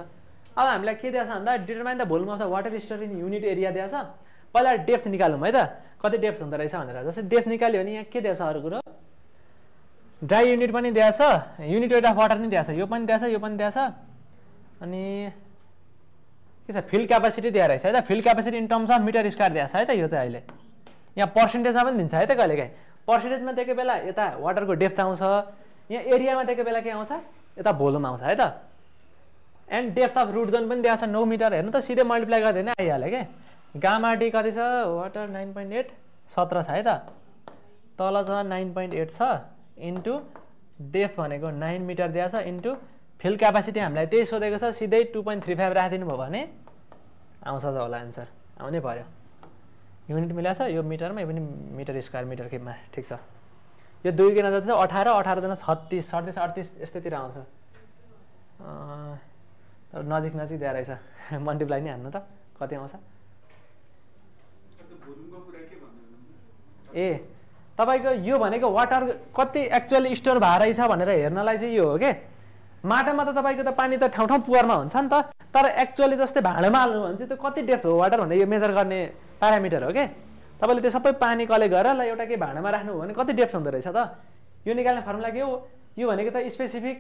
अब हामीलाई के दिएको छ भन्दा determine the volume of the water stored in unit area दिएको छ। पहिला डेप्थ निकालौँ है त, कति डेप्थ हुँदो रहेछ भनेर। जस्तै डेप्थ निकाल्यो भने यहाँ के दिएको छ अरू कुरो, ड्राई युनिट पनि दिएको छ, युनिट वेट अफ वाटर पनि दिएको छ, यो पनि दिएको छ, यो पनि दिएको छ। अनि के छ फिल्ड क्यापेसिटी दिएर रहेछ है त, field capacity in terms of metre square दिएको छ है त। यो चाहिँ अहिले यहाँ पर्सेन्टेजमा पनि दिन्छ है त, कहिले काहीँ पर्सेन्टेजमा दिएको बेला यता वाटरको डेप्थ आउँछ, यहाँ एरियामा दिएको बेला के आउँछ यता भोल्युम आउँछ है त। And depth of root zone पनि दिएको छ नौ मिटर, हेर्नु त सिधै मल्टिप्लाई गर्दै नै आइहाल्यो क्या। गामा डी कति छ वाटर नाइन पोइन्ट एट सत्र छ है त, तल छ नाइन पोइन्ट एट छ इन्टु डेप्थ भनेको नाइन मिटर दिएको छ इन्टु फिल्ड क्यापेसिटी हामीलाई त्यही सोधेको छ, सिधै टू पोइन्ट थ्री फाइभ राखिदिनु भयो भने आउँछ होला एन्सर, आउनै पऱ्यो। युनिट मिलाएको छ, यो मिटरमा, यो पनि मिटर स्क्वायर मिटर खेपमा ठिक छ। यो दुई किन जति छ अठार, अठारजना छत्तिस सडतिस अडतिस यस्तैतिर आउँछ, तर नजिक नजिक दिएर रहेछ मल्टिप्लाई नै हान्नु त कति आउँछ। ए तपाईँको यो भनेको वाटर कति एक्चुअली स्टोर भए रहेछ भनेर हेर्नलाई चाहिँ यो हो के। माटामा त तपाईँको त पानी त ठाउँ ठाउँ पुवारमा हुन्छ नि त, तर एक्चुअली जस्तै भाँडामा हाल्नु भने चाहिँ त्यो कति डेप्थ हो वाटर भनेर यो मेजर गर्ने प्यारामिटर हो क्या। तपाईँले त्यो सबै पानी कलेक्ट गरेर एउटा केही भाँडामा राख्नुभयो भने कति डेप्थ हुँदो रहेछ त। यो निकाल्ने फर्मुला के हो, यो भनेको त स्पेसिफिक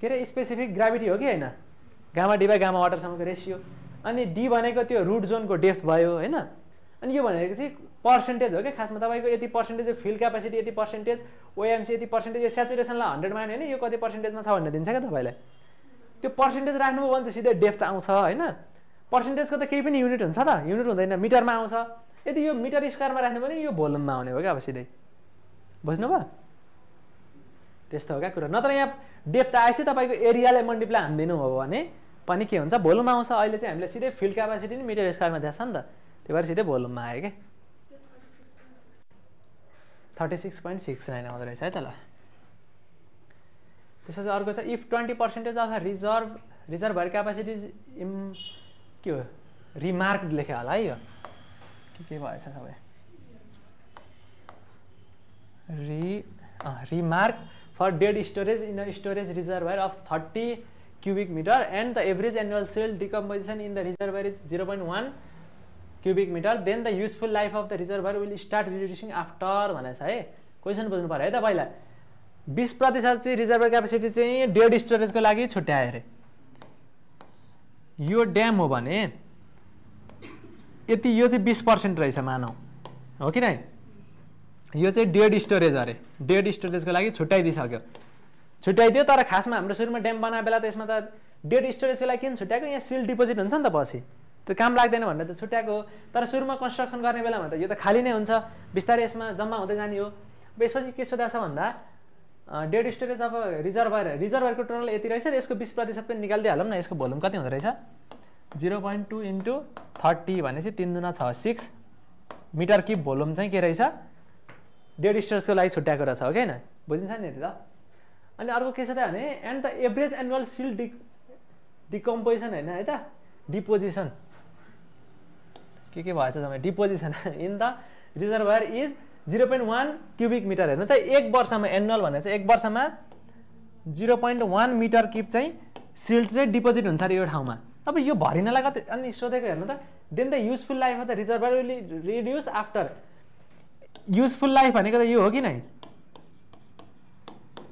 के अरे स्पेसिफिक ग्राभिटी हो कि होइन, गामा डी बाई गामा वाटरसम्मको रेसियो। अनि डी भनेको त्यो रुट जोनको डेप्थ भयो होइन। अनि यो भनेको चाहिँ पर्सेन्टेज हो क्या, खासमा तपाईँको यति पर्सेन्टेज फिल्ड क्यापेसिटी, यति पर्सेन्टेज ओएमसी, यति पर्सेन्टेज यो सेचुरेसनलाई हन्ड्रेडमा होइन यो कति पर्सेन्टेजमा छ भनेर दिन्छ क्या तपाईँलाई। त्यो पर्सेन्टेज राख्नुभयो भने चाहिँ सिधै डेप्थ आउँछ होइन। पर्सेन्टेजको त केही पनि युनिट हुन्छ त, युनिट हुँदैन, मिटरमा आउँछ। यदि यो मिटर स्क्वायरमा राख्नु भने यो भोल्युममा आउने हो क्या, अब सिधै बुझ्नुभयो त्यस्तो हो क्या कुरा। नत्र यहाँ डेप्थ आएपछि तपाईँको एरियालाई मल्टिप्लाई हानिदिनु हो भने पनि के हुन्छ भोल्युम आउँछ। अहिले चाहिँ हामीले सिधै फिल्ड क्यापेसिटी नि मिटर स्क्वायरमा दिएको छ नि त, त्यो भएर सिधै भोल्युममा आयो क्या। Thirty six point six nine आउँदो रहेछ है त। ल त्यसपछि अर्को छ, if twenty percentage of reserve reservoir capacities in के हो रिमार्क लेख्यो होला है, यो के के भएछ सबै रि remark for dead storage in a storage reservoir of thirty cubic metre and the average annual silt decomposition in the reservoir is zero point one cubic metre then the useful life of the reservoir will start reducing after भनेर छ है। Question बुझ्नु पऱ्यो है त पहिला। बिस प्रतिशत चाहिँ रिजर्भर क्यापेसिटी चाहिँ डेड स्टोरेजको लागि छुट्यायो अरे, यो ड्याम हो भने यति यो चाहिँ बिस पर्सेन्ट रहेछ मानौ हो कि नै, यो चाहिँ डेड स्टोरेज अरे, डेड स्टोरेजको लागि छुट्याइदिइसक्यो। छुट्याइदियो तर खासमा हाम्रो सुरुमा ड्याम बनाए बेला त यसमा त डेड स्टोरेजको लागि किन छुट्याएको, यहाँ सिल डिपोजिट हुन्छ नि त पछि त्यो काम लाग्दैन भनेर त छुट्याएको हो। तर सुरुमा कन्स्ट्रक्सन गर्ने बेलामा त यो त खाली नै हुन्छ, बिस्तारै यसमा जम्मा हुँदै जाने हो। अब यसपछि के सोधेको छ भन्दा डेड स्टोरेज अब रिजर्भर, रिजर्भरको टोटल यति रहेछ, यसको बिस प्रतिशत पनि निकालिदिइहालौँ न। यसको भोल्युम कति हुँदो रहेछ zero point two into thirty भनेपछि तिन दुना छ सिक्स मिटर कि भोल्युम चाहिँ के रहेछ डेड स्टोरेजको लागि छुट्याएको रहेछ हो कि होइन, बुझिन्छ नि यति त। अनि अर्को के सोध्यो भने and the average annual silt D decomposition होइन है त डिपोजिसन के के भएछ तपाईँ deposition in the reservoir is zero point one cubic metre. हेर्नु त एक वर्षमा एनुअल भनेर चाहिँ एक वर्षमा zero point one metre cube चाहिँ सिल्ड चाहिँ डिपोजिट हुन्छ अरे यो ठाउँमा। अब यो भरिनलाई कति अनि सोधेको हेर्नु त, then the useful life of the reservoir will reduce after. Useful life भनेको त यो हो कि नै,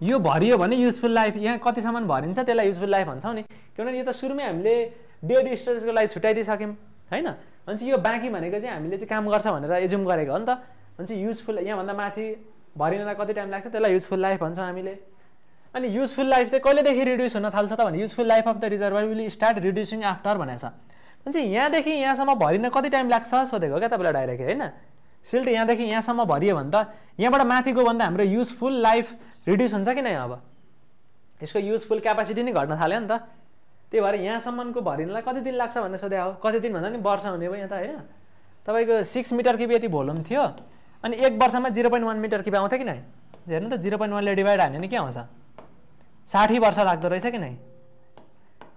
यो भरियो भने युजफुल लाइफ यहाँ कतिसम्म भरिन्छ त्यसलाई युजफुल लाइफ भन्छौँ नि, किनभने यो त सुरुमै हामीले डेड स्टोरेजको लागि छुट्याइदिइसक्यौँ होइन। अनि यो बाँकी भनेको चाहिँ हामीले चाहिँ काम गर्छ भनेर एज्युम गरेको हो नि त। अनि युजफुल यहाँभन्दा माथि भरिनलाई कति टाइम लाग्छ त्यसलाई युजफुल लाइफ भन्छौँ हामीले। अनि युजफुल लाइफ चाहिँ कहिलेदेखि रिड्युस हुन थाल्छ त भने useful life of the reservoir will start reducing after भनेको छ। अनि यहाँदेखि यहाँसम्म भरिन कति टाइम लाग्छ सोधेको क्या तपाईँलाई डाइरेक्ट होइन। सिल्ट यहाँदेखि यहाँसम्म भरियो भन्दा यहाँबाट माथि गयो भन्दा हाम्रो युजफुल लाइफ रिड्युस हुन्छ कि नै। अब यसको युजफुल क्यापेसिटी नै घट्न थाल्यो नि त, त्यही भएर यहाँसम्मको भरिनलाई कति दिन लाग्छ भनेर सोधे। हो कति दिन भन्दा नि वर्ष हुने भयो यहाँ त होइन। तपाईको सिक्स मिटर क्युब यति भोल्युम थियो अनि एक वर्षमा zero point one metre cube आउँथ्यो कि नै। हेर्नु त जिरो पोइन्ट वानले डिभाइड हान्यो नि के आउँछ, साठी वर्ष लाग्दो रहेछ कि नै।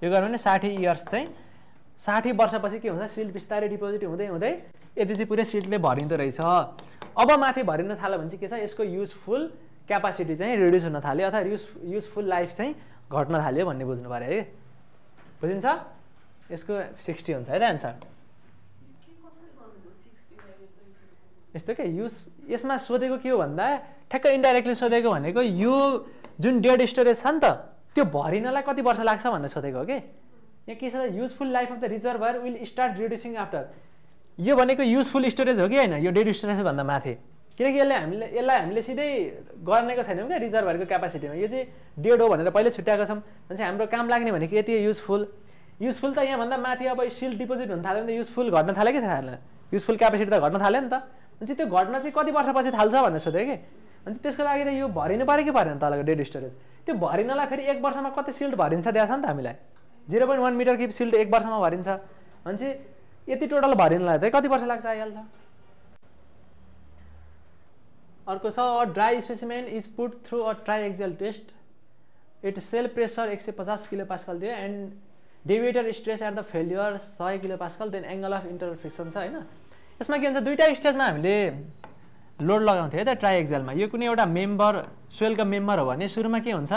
यो गर्यो भने साठी इयर्स चाहिँ साठी वर्षपछि के हुन्छ, सिल्ट बिस्तारै डिपोजिट हुँदै हुँदै यदि चाहिँ पुरै सिल्टले भरिँदो रहेछ। अब माथि भरिन थाल्यो भने चाहिँ के छ, यसको युजफुल क्यापेसिटी चाहिँ रिड्युस हुन थाल्यो अथवा युज युजफुल लाइफ चाहिँ घट्न थाल्यो भन्ने बुझ्नु पऱ्यो है। बुझिन्छ? यसको सिक्सटी हुन्छ है त एन्सर। यस्तो के युज यसमा सोधेको के हो भन्दा ठ्याक्क इन्डाइरेक्टली सोधेको भनेको यो जुन डेड स्टोरेज छ नि त त्यो भरिनलाई कति वर्ष लाग्छ भनेर सोधेको हो कि। यहाँ के छ, useful life of the reservoir will start reducing after. यो भनेको युजफुल स्टोरेज हो कि होइन, यो डेड स्टोरेजभन्दा माथि, किनकि यसलाई हामीले यसलाई हामीले सिधै गर्नेको छैनौँ क्या रिजर्भरको क्यापासिटीमा। यो चाहिँ डेड हो भनेर पहिल्यै छुट्याएको छौँ भने हाम्रो काम लाग्ने भनेको यति युजफुल। युजफुल त यहाँभन्दा माथि अब सिल्ट डिपोजिट हुन थाल्यो भने त युजफुल घट्न थाल्यो कि थालेन, युजफुल क्यापेसिटी त घट्न थाल्यो नि त। अनि त्यो घट्न चाहिँ कति वर्षपछि थाल्छ भनेर सोध्यो कि। अनि त्यसको लागि त यो भरिनु पऱ्यो कि परेन तलको डेड स्टोरेज। त्यो भरिनलाई फेरि एक वर्षमा कति सिल्ट भरिन्छ दिएको छ नि त हामीलाई, zero point one metre cube silt एक वर्षमा भरिन्छ भने चाहिँ यति टोटल भरिनलाई त कति वर्ष लाग्छ आइहाल्छ। अर्को छ, a dry specimen is put through a triaxial test, it cell pressure एक सौ पचास किलो पास्कल दियो and deviator stress at the failure सय kilo pascal then angle of inter friction छ होइन। यसमा के हुन्छ, दुईवटा स्टेजमा हामीले लोड लगाउँथ्यो है त ट्राई एक्सलमा। यो कुनै एउटा मेम्बर स्वेलको मेम्बर हो भने सुरुमा के हुन्छ,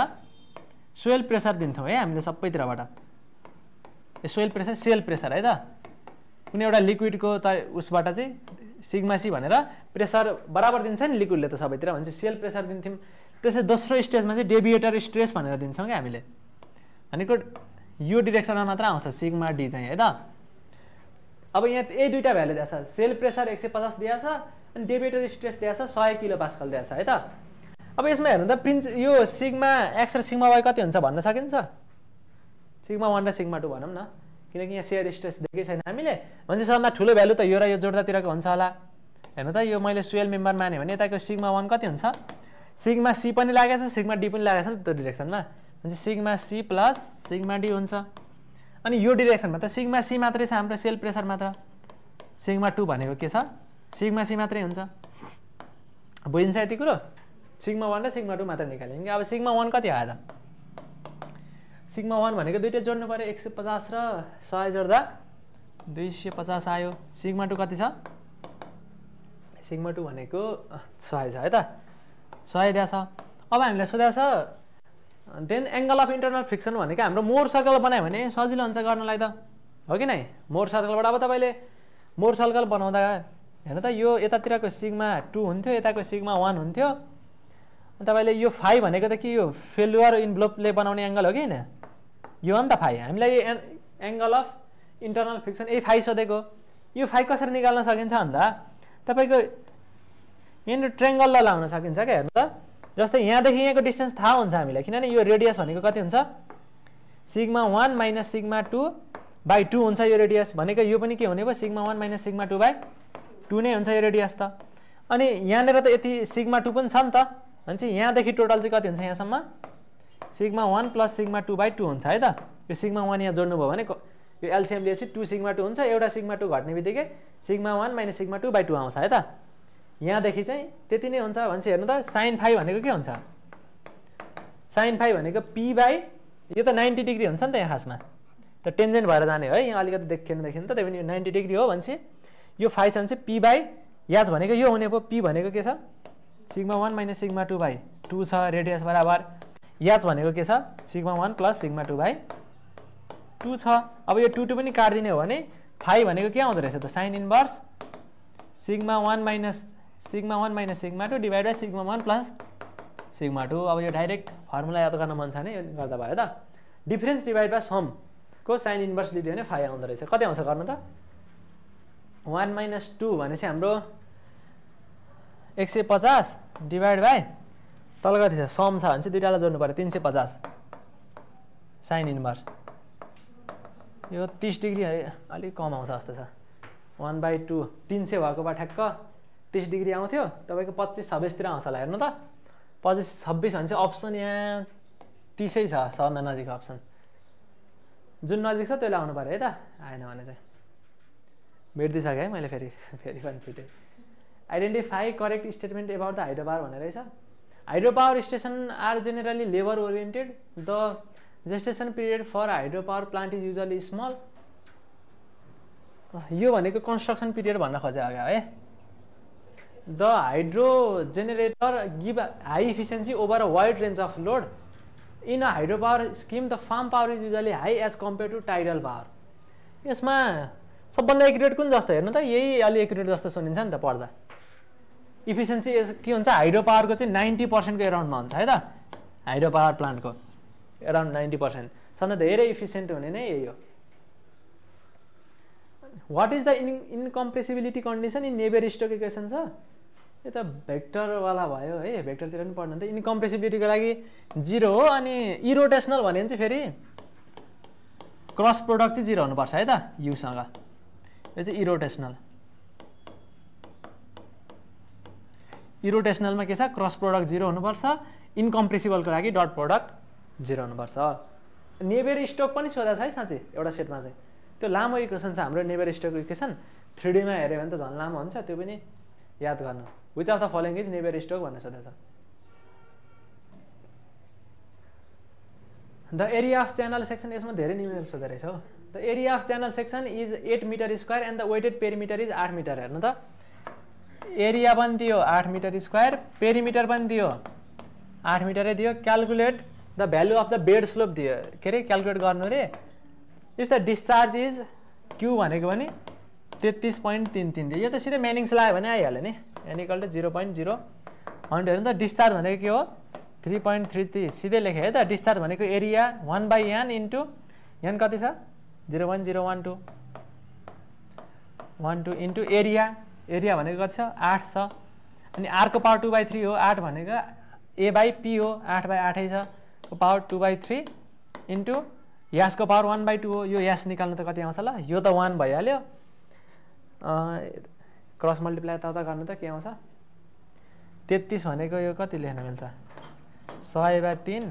स्वेल प्रेसर दिन्थ्यौँ है हामीले सबैतिरबाट। स्वेल प्रेसर सेल प्रेसर है त, कुनै एउटा लिक्विडको त उसबाट चाहिँ सिग्मा सी भनेर प्रेसर बराबर दिन्छ नि लिक्विडले त सबैतिर, भने चाहिँ सेल प्रेसर दिन्थ्यौँ। त्यसै दोस्रो स्टेजमा चाहिँ डेभिएटर स्ट्रेस भनेर दिन्छौँ क्या हामीले, भनेको यो डिरेक्सनमा मात्र आउँछ सिग्मा डी चाहिँ है त। अब यहाँ यही दुईवटा भ्यालु दिएको छ, सेल प्रेसर एक सय पचास दिएको छ अनि डेभिएटर स्ट्रेस दिएको छ सय किलो पास्कल दिएको छ है त। अब यसमा हेर्नु त प्रिन्स यो सिग्मा एक्स र सिग्मा वाई कति हुन्छ भन्न सकिन्छ, सिग्मा वान र सिग्मा टू भनौँ न, किनकि यहाँ सेयर स्ट्रेस दिएकै छैन हामीले। भने सबभन्दा ठुलो भ्यालु त यो र यो जोड्दातिरको हुन्छ होला। हेर्नु त यो मैले स्वेल मेम्बर माने भने यताको सिग्मा वान कति हुन्छ, सिग्मा सी पनि लागेको छ सिग्मा डी पनि लागेको छ नि त्यो डिरेक्सनमा, भने sigma C plus sigma D हुन्छ। अनि यो डिरेक्सनमा त सिग्मा सी मात्रै छ हाम्रो सेल प्रेसर मात्र, सिग्मा टू भनेको के छ सिग्मा सी मात्रै हुन्छ। बुझिन्छ यति कुरो, सिग्मा वान र सिग्मा टू मात्र निकाल्यो भने। अब सिग्मा वान कति आयो त, सिग्मा वान भनेको दुइटै जोड्नु पऱ्यो, एक सय पचास र सय जोड्दा दुई सय पचास आयो। सिग्मा टू कति छ, सिग्मा टू भनेको सय छ है त, सय दिएको छ। अब हामीलाई सोधेको छ then angle of internal friction भनेको हाम्रो मोर सर्कल बनायो भने सजिलो हुन्छ गर्नलाई त हो कि नै। मोर सर्कलबाट अब तपाईँले मोर सर्कल बनाउँदा हेर्नु त यो यतातिरको सिग्मा टू हुन्थ्यो, यताको सिग्मा वान हुन्थ्यो, अनि तपाईँले यो फाइ भनेको त के यो फेलुअर इन्भ्लोपले बनाउने एङ्गल हो कि होइन, यो हो नि त फाइ। हामीलाई यो एङ्गल अफ इन्टरनल फ्रिक्सन यही फाइ सोधेको। यो फाइ कसरी निकाल्न सकिन्छ भन्दा तपाईँको यहाँनिर ट्रेङ्गल लगाउन सकिन्छ क्या। हेर्नु त जस्तै यहाँदेखि यहाँको डिस्टेन्स थाहा हुन्छ हामीलाई, किनभने यो रेडियस भनेको कति हुन्छ, sigma one minus sigma two by two हुन्छ। यो रेडियस भनेको यो पनि के हुने भयो, sigma one minus sigma two by two नै हुन्छ यो रेडियस त। अनि यहाँनिर त यति सिग्मा टू पनि छ नि त, भने चाहिँ यहाँदेखि टोटल चाहिँ कति हुन्छ यहाँसम्म, sigma one plus sigma two by two हुन्छ है त। यो सिग्मा वान यहाँ जोड्नुभयो भने यो एलसिएम लिएपछि टू सिग्मा टू हुन्छ, एउटा सिग्मा टू घट्ने बित्तिकै sigma one minus sigma two by two आउँछ है त। यहाँदेखि चाहिँ त्यति नै हुन्छ। भने हेर्नु त साइन फाइ भनेको के हुन्छ, साइन फाइ भनेको पी बाई यो त नाइन्टी डिग्री हुन्छ नि त यहाँ खासमा, त टेन्जेन्ट भएर जाने हो है। यहाँ अलिकति देखिएन देखिनु त, त्यही पनि यो नाइन्टी डिग्री हो। भने यो फाइ छ भने चाहिँ पी बाई याज भनेको यो हुने भयो, पी भनेको के छ sigma one minus sigma two by two छ रेडियस बराबर, याज भनेको के छ sigma one plus sigma two by two छ। अब यो टू टू पनि काटिदिने हो भने फाइ भनेको के आउँदो रहेछ त, sine inverse sigma one minus sigma one minus sigma two divide by sigma one plus sigma two. अब यो डाइरेक्ट फर्मुला याद गर्न मन छ भने यो गर्दा भयो त, डिफरेन्स डिभाइड बाई सम को साइन इन्भर्स लिदियो भने फाइ आउँदो रहेछ। कति आउँछ गर्नु त, वान माइनस टू भनेपछि हाम्रो एक सय पचास डिभाइड बाई तल कति छ सम छ भने चाहिँ दुइटालाई जोड्नु पऱ्यो तिन सय पचास साइन इन्भर्स। यो तिस डिग्री अलिक कम आउँछ जस्तो छ, वान बाई टू तिन सय भएको बा ठ्याक्क तीस डिग्री आउँथ्यो तपाईको पच्चीस छब्बीस तिर आउँछ होला हेर्नु त पच्चीस छब्बीस भने चाहिँ अप्सन यहाँ तीस छ सबभन्दा नजिक अप्सन जुन नजिक छ त्यो ल्याउनु पर्यो है त आएन भने चाहिँ भेट्दिसकेँ है मैले फेरि फेरि पनि छिटेँ। Identify correct statement about the hydro power भनेर रहेछ। Hydro power station are generally labour oriented the gestation period for hydro power plant is usually small यो भनेको कंस्ट्रक्शन पीरियड भन्न खोजेको हो है। The hydro generator give high efficiency over a wide range of load in a hydro power scheme the firm power is usually high as compare to tidal power. यसमा सबभन्दा accurate कुन जस्तो हेर्नु त यही अलि एक्युरेट जस्तो सुनिन्छ नि त पढ्दा। इफिशिएंसी के हुन्छ हाइड्रो पावर को नाइन्टी पर्सेंट को एराउंड में हुन्छ है त हाइड्रो पावर प्लांट को एराउंड नाइन्टी पर्सेंट सबभन्दा धेरै इफिशिएंट हुने नै यही हो। What is the incompressibility condition in Navier stock equation छ यो त भेक्टर वाला भयो है भेक्टर तिर पनि पढ्नु त इनकम्प्रेसिबिलिटी को लागि जीरो हो अनि इरोटेशनल भने चाहिँ फेरि क्रस प्रोडक्ट जीरो हुनुपर्छ है त यूसँग यो चाहिँ इरोटेशनल इरोटेशनल में के छ क्रस प्रोडक्ट जीरो हुनुपर्छ इनकम्प्रेसिबल को लागि डट प्रोडक्ट जीरो हुनुपर्छ। नेबर स्टोक पनि सोधेछ है साँच्चै एउटा सेटमा चाहिँ त्यो लामो इक्वेसन छ हाम्रो Navier stock equation three D में हेर्यो भने त झन् लामो हुन्छ त्यो पनि याद गर्नु। Which of the following is Navier Stoke भनेर सोधेछ। The area of channel section यसमा धेरै न्युमेरिकल सोधे रहेछ हो। The area of channel section is eight metre square and the wetted perimeter is आठ मीटर हेर्नु त एरिया पनि दियो आठ मीटर स्क्वायर पेरिमिटर पनि दियो आठ मीटरै दियो calculate the value of the bed slope दियो के अरे क्याल्कुलेट गर्नु रे if the discharge is Q भनेको भने तेत्तीस पॉइंट तीन तीन दिए। यो त सिधै मेनिङ्स लायो भने आइहाल्यो नि एनिकल to zero point zero hundred हेर्नु त डिस्चार्ज भनेको के हो थ्री पॉइंट थ्री थ्री सिधै लेखे है त डिस्चार्ज भनेको area one by N into N कति छ zero one zero one two one two into area area भनेको कति छ आठ छ अनि आरको पावर टू बाई थ्री हो आठ भनेको ए बाई पी हो आठ बाई आठै छ को power two by three into S को पावर वन बाई टू हो यो यास निकाल्नु त कति आउँछ ल यो त वन भइहाल्यो क्रस मल्टिप्लाई त गर्नु त के आउँछ तेत्तीस भनेको यो कति लेख्न मिल्छ सय बाई तीन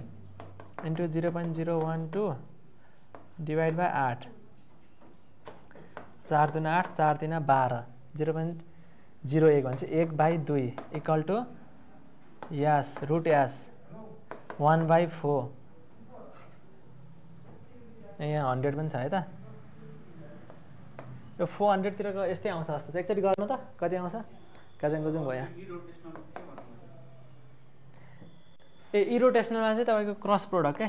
into zero point zero one two divide by आठ चार दुना आठ चार तीन बाह्र जीरो पॉइंट जीरो एक भन्छ एक बाई दुई equal to S root S one by four यहाँ हंड्रेड पनि छ है त यो फोर हंड्रेड तिर यस्तै आउँछ जस्तो छ एकचोटि गर्नु त कति आउँछ काजङ गोजङ भयो यहाँ ए इरोटेशनलमा चाहिँ तपाईको क्रस प्रोडक्ट के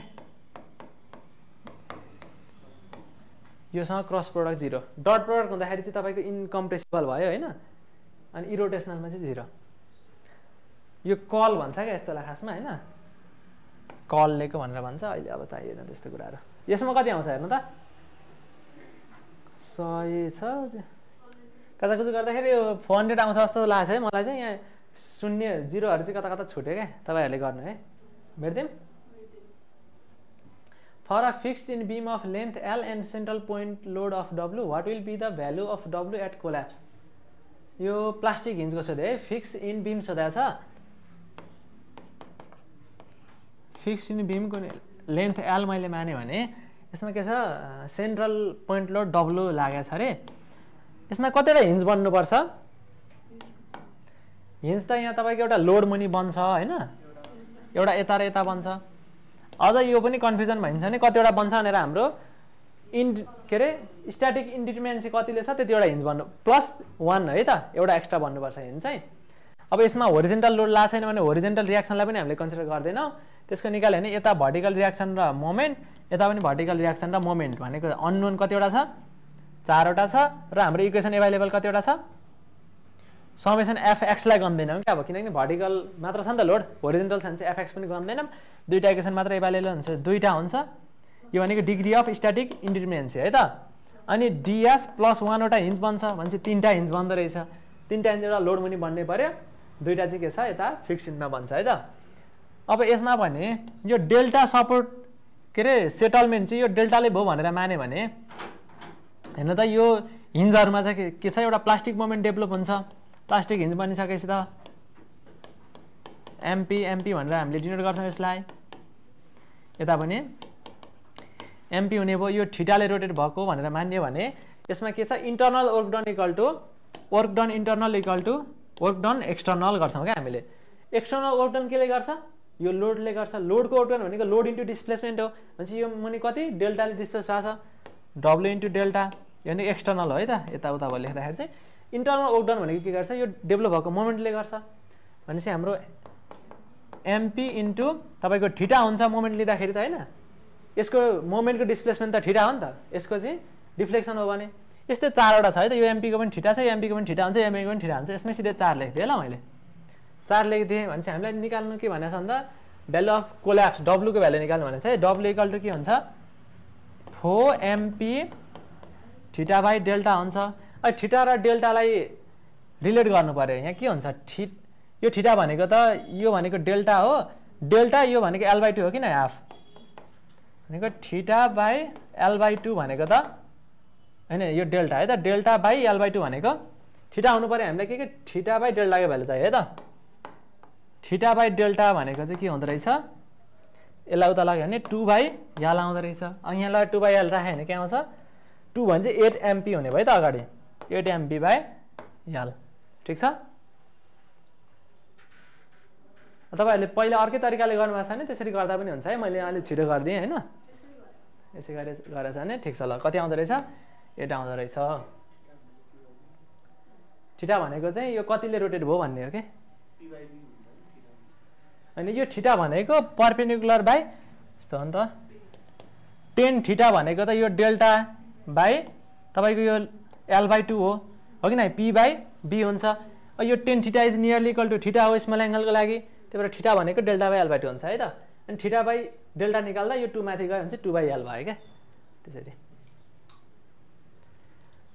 योसँग cross product zero dot product हुँदाखेरि चाहिँ तपाईको इनकम्प्रेसिबल भयो हैन अनि इरोटेशनलमा चाहिँ जीरो यो कल भन्छ के यस्तोलाई खासमा हैन कल लेको भनेर भन्छ अहिले अब त आइएन त्यस्तो कुराहरु। यसमा कति आउँछ हेर्नु त सय छ कताकता गर्दाखेरि यो फोर हंड्रेड आउँछ जस्तो लाग्छ है मलाई चाहिँ यहाँ शून्य जीरोहरू चाहिँ कता कता छुट्यो क्या तपाईहरूले गर्नु है भेट्दियौँ। For a fixed in beam of length L and central point load of W what will be the value of W at collapse यो प्लास्टिक हिन्जको सोधे है फिक्स इन बीम सोधेको छ फिक्स इन बीमको लेंथ एल मैले माने भने यसमा के छ सेंट्रल पोइंट लोड डब्लू लाग्या छ रे यसमा कतिवटा हिन्ज बन्नुपर्छ हिन्ज त यहाँ तपाईको एउटा लोड मुनि बन्छ हैन एउटा यता र यता बन्छ अझ यो पनि कन्फ्युजन भइन्छ नि कतिवटा बन्छ भनेर हाम्रो इन के अरे स्टैटिक इन्डिटरमिनेन्सी कतिले छ त्यति एउटा हिन्ज बन्नु प्लस वन है त एउटा एक्स्ट्रा बन्नुपर्छ हिन्ज चाहिँ। अब यसमा होरिजेन्टल लोड ला छैन भने होरिजेन्टल रिएक्सनलाई पनि हामीले कन्सिडर गर्दैनौँ त्यसको निकाल्यो भने यता भर्टिकल रिएक्सन र मोमेन्ट यता पनि भर्टिकल रिएक्सन र मोमेन्ट भनेको अननोन कतिवटा छ चारवटा छ र हाम्रो इक्वेसन एभाइलेबल कतिवटा छ समेसन एफएक्सलाई गन्दैनौँ क्या अब किनकि भर्टिकल मात्र छ नि त लोड होरिजेन्टल छ भने चाहिँ एफएक्स पनि गन्दैनौँ दुईवटा इक्वेसन मात्र एभाइलेबल हुन्छ दुईवटा हुन्छ यो भनेको डिग्री अफ स्ट्याटिक इन्डिटरमिनेन्सी है त अनि डिएस प्लस वानवटा हिन्ज बन्छ भने चाहिँ तिनवटा हिन्ज बन्दो रहेछ तिनवटा हिन्ज एउटा लोड मुनि बन्नै पर्यो दुईवटा चाहिँ के छ यता फिक्स हिन्जमा बन्छ है त। अब यसमा भने यो डेल्टा सपोर्ट के अरे सेटलमेंट चाहिँ यो डेल्टाले भयो भनेर माने भने हैन त यो हिन्जहरुमा चाहिँ के छ एउटा प्लास्टिक मोमेन्ट डेभलप हुन्छ प्लास्टिक हिन्ज बनिसकेपछि त एमपी एमपी भनेर हामीले डिनोट गर्छौं। यसलाई यता पनि एमपी हुने भयो। यो थीटाले रोटेट भएको भनेर मान्यो भने यसमा के छ, internal work done equal to work done internal equal to work done external गर्छौं क्या हामीले। एक्सटर्नल वर्क डन केले गर्छ, यो लोडले गर्छ। लोडको वर्क डन भनेको लोड इन्टु डिस्प्लेसमेन्ट हो। भनेपछि यो मुनि कति डेल्टाले डिस्प्लेस भएको छ, डब्लु इन्टु डेल्टा, यो नि एक्सटर्नल हो है त। यताउता भयो लेख्दाखेरि चाहिँ इन्टर्नल वर्क डन भनेको के गर्छ, यो डेभलप भएको मोमेन्टले गर्छ। भनेपछि हाम्रो एमपी इन्टु तपाईको थीटा हुन्छ मोमेन्ट लिँदाखेरि त हैन, यसको मोमेन्टको डिस्प्लेसमेन्ट त थीटा हो नि त, यसको चाहिँ डिफ्लेक्सन हो भने। यस्तै चारवटा छ है त, यो एमपीको पनि थीटा छ, एमपीको पनि थीटा हुन्छ, एमपीको पनि थीटा हुन्छ। यसमै सिधै चार लेखिदिएँ ल, मैले चार लेखिदिएँ। भनेपछि हामीलाई निकाल्नु के भनेको छ भन्दा भ्यालु अफ कोल्याप्स डब्लुको भ्यालु निकाल्नु भनेको छ है। डब्लु इक्वल टु के हुन्छ, four MP theta by delta हुन्छ। अनि थीटा र डेल्टालाई रिलेट गर्नु पर्यो। यहाँ के हुन्छ, थि यो थीटा भनेको त यो भनेको डेल्टा हो, डेल्टा यो भनेको एल बाई टू हो किन, हाफ भनेको theta by L by two भनेको त हैन, यो डेल्टा है त। Delta by L by two भनेको थीटा हुनु पऱ्यो। हामीलाई के के थीटा बाई डेल्टाको भ्यालु चाहियो है त। थीटा बाई डेल्टा भनेको चाहिँ के हुँदो रहेछ, यसलाई उता लग्यो भने टू बाई यल आउँदो रहेछ। अनि यहाँ लग्यो टू बाई यल राख्यो भने के आउँछ, टू भने चाहिँ एट एमपी हुने भयो त अगाडि, एट एमपी बाई यल। ठिक छ, तपाईँहरूले पहिला अर्कै तरिकाले गर्नुभएको छ भने त्यसरी गर्दा पनि हुन्छ है। मैले अलिक छिटो गरिदिएँ होइन, यसै गरी गरेछ भने ठिक छ। ल कति आउँदो रहेछ, एट आउँदो रहेछ। थीटा भनेको चाहिँ यो कतिले रोटेट भयो भन्ने हो कि होइन, यो थीटा भनेको पर्पेन्डिकुलर बाई यस्तो हो नि त। टेन थीटा भनेको त यो डेल्टा बाई तपाईँको यो एल बाई टू हो हो कि न, पी बाई बी हुन्छ। यो tan theta is nearly equal to theta हो स्मल एङ्गलको लागि, त्यही भएर थीटा भनेको delta by L by two हुन्छ है त। अनि थीटा बाई डेल्टा निकाल्दा यो टू माथि गयो भने चाहिँ टू बाई एल भयो क्या। त्यसरी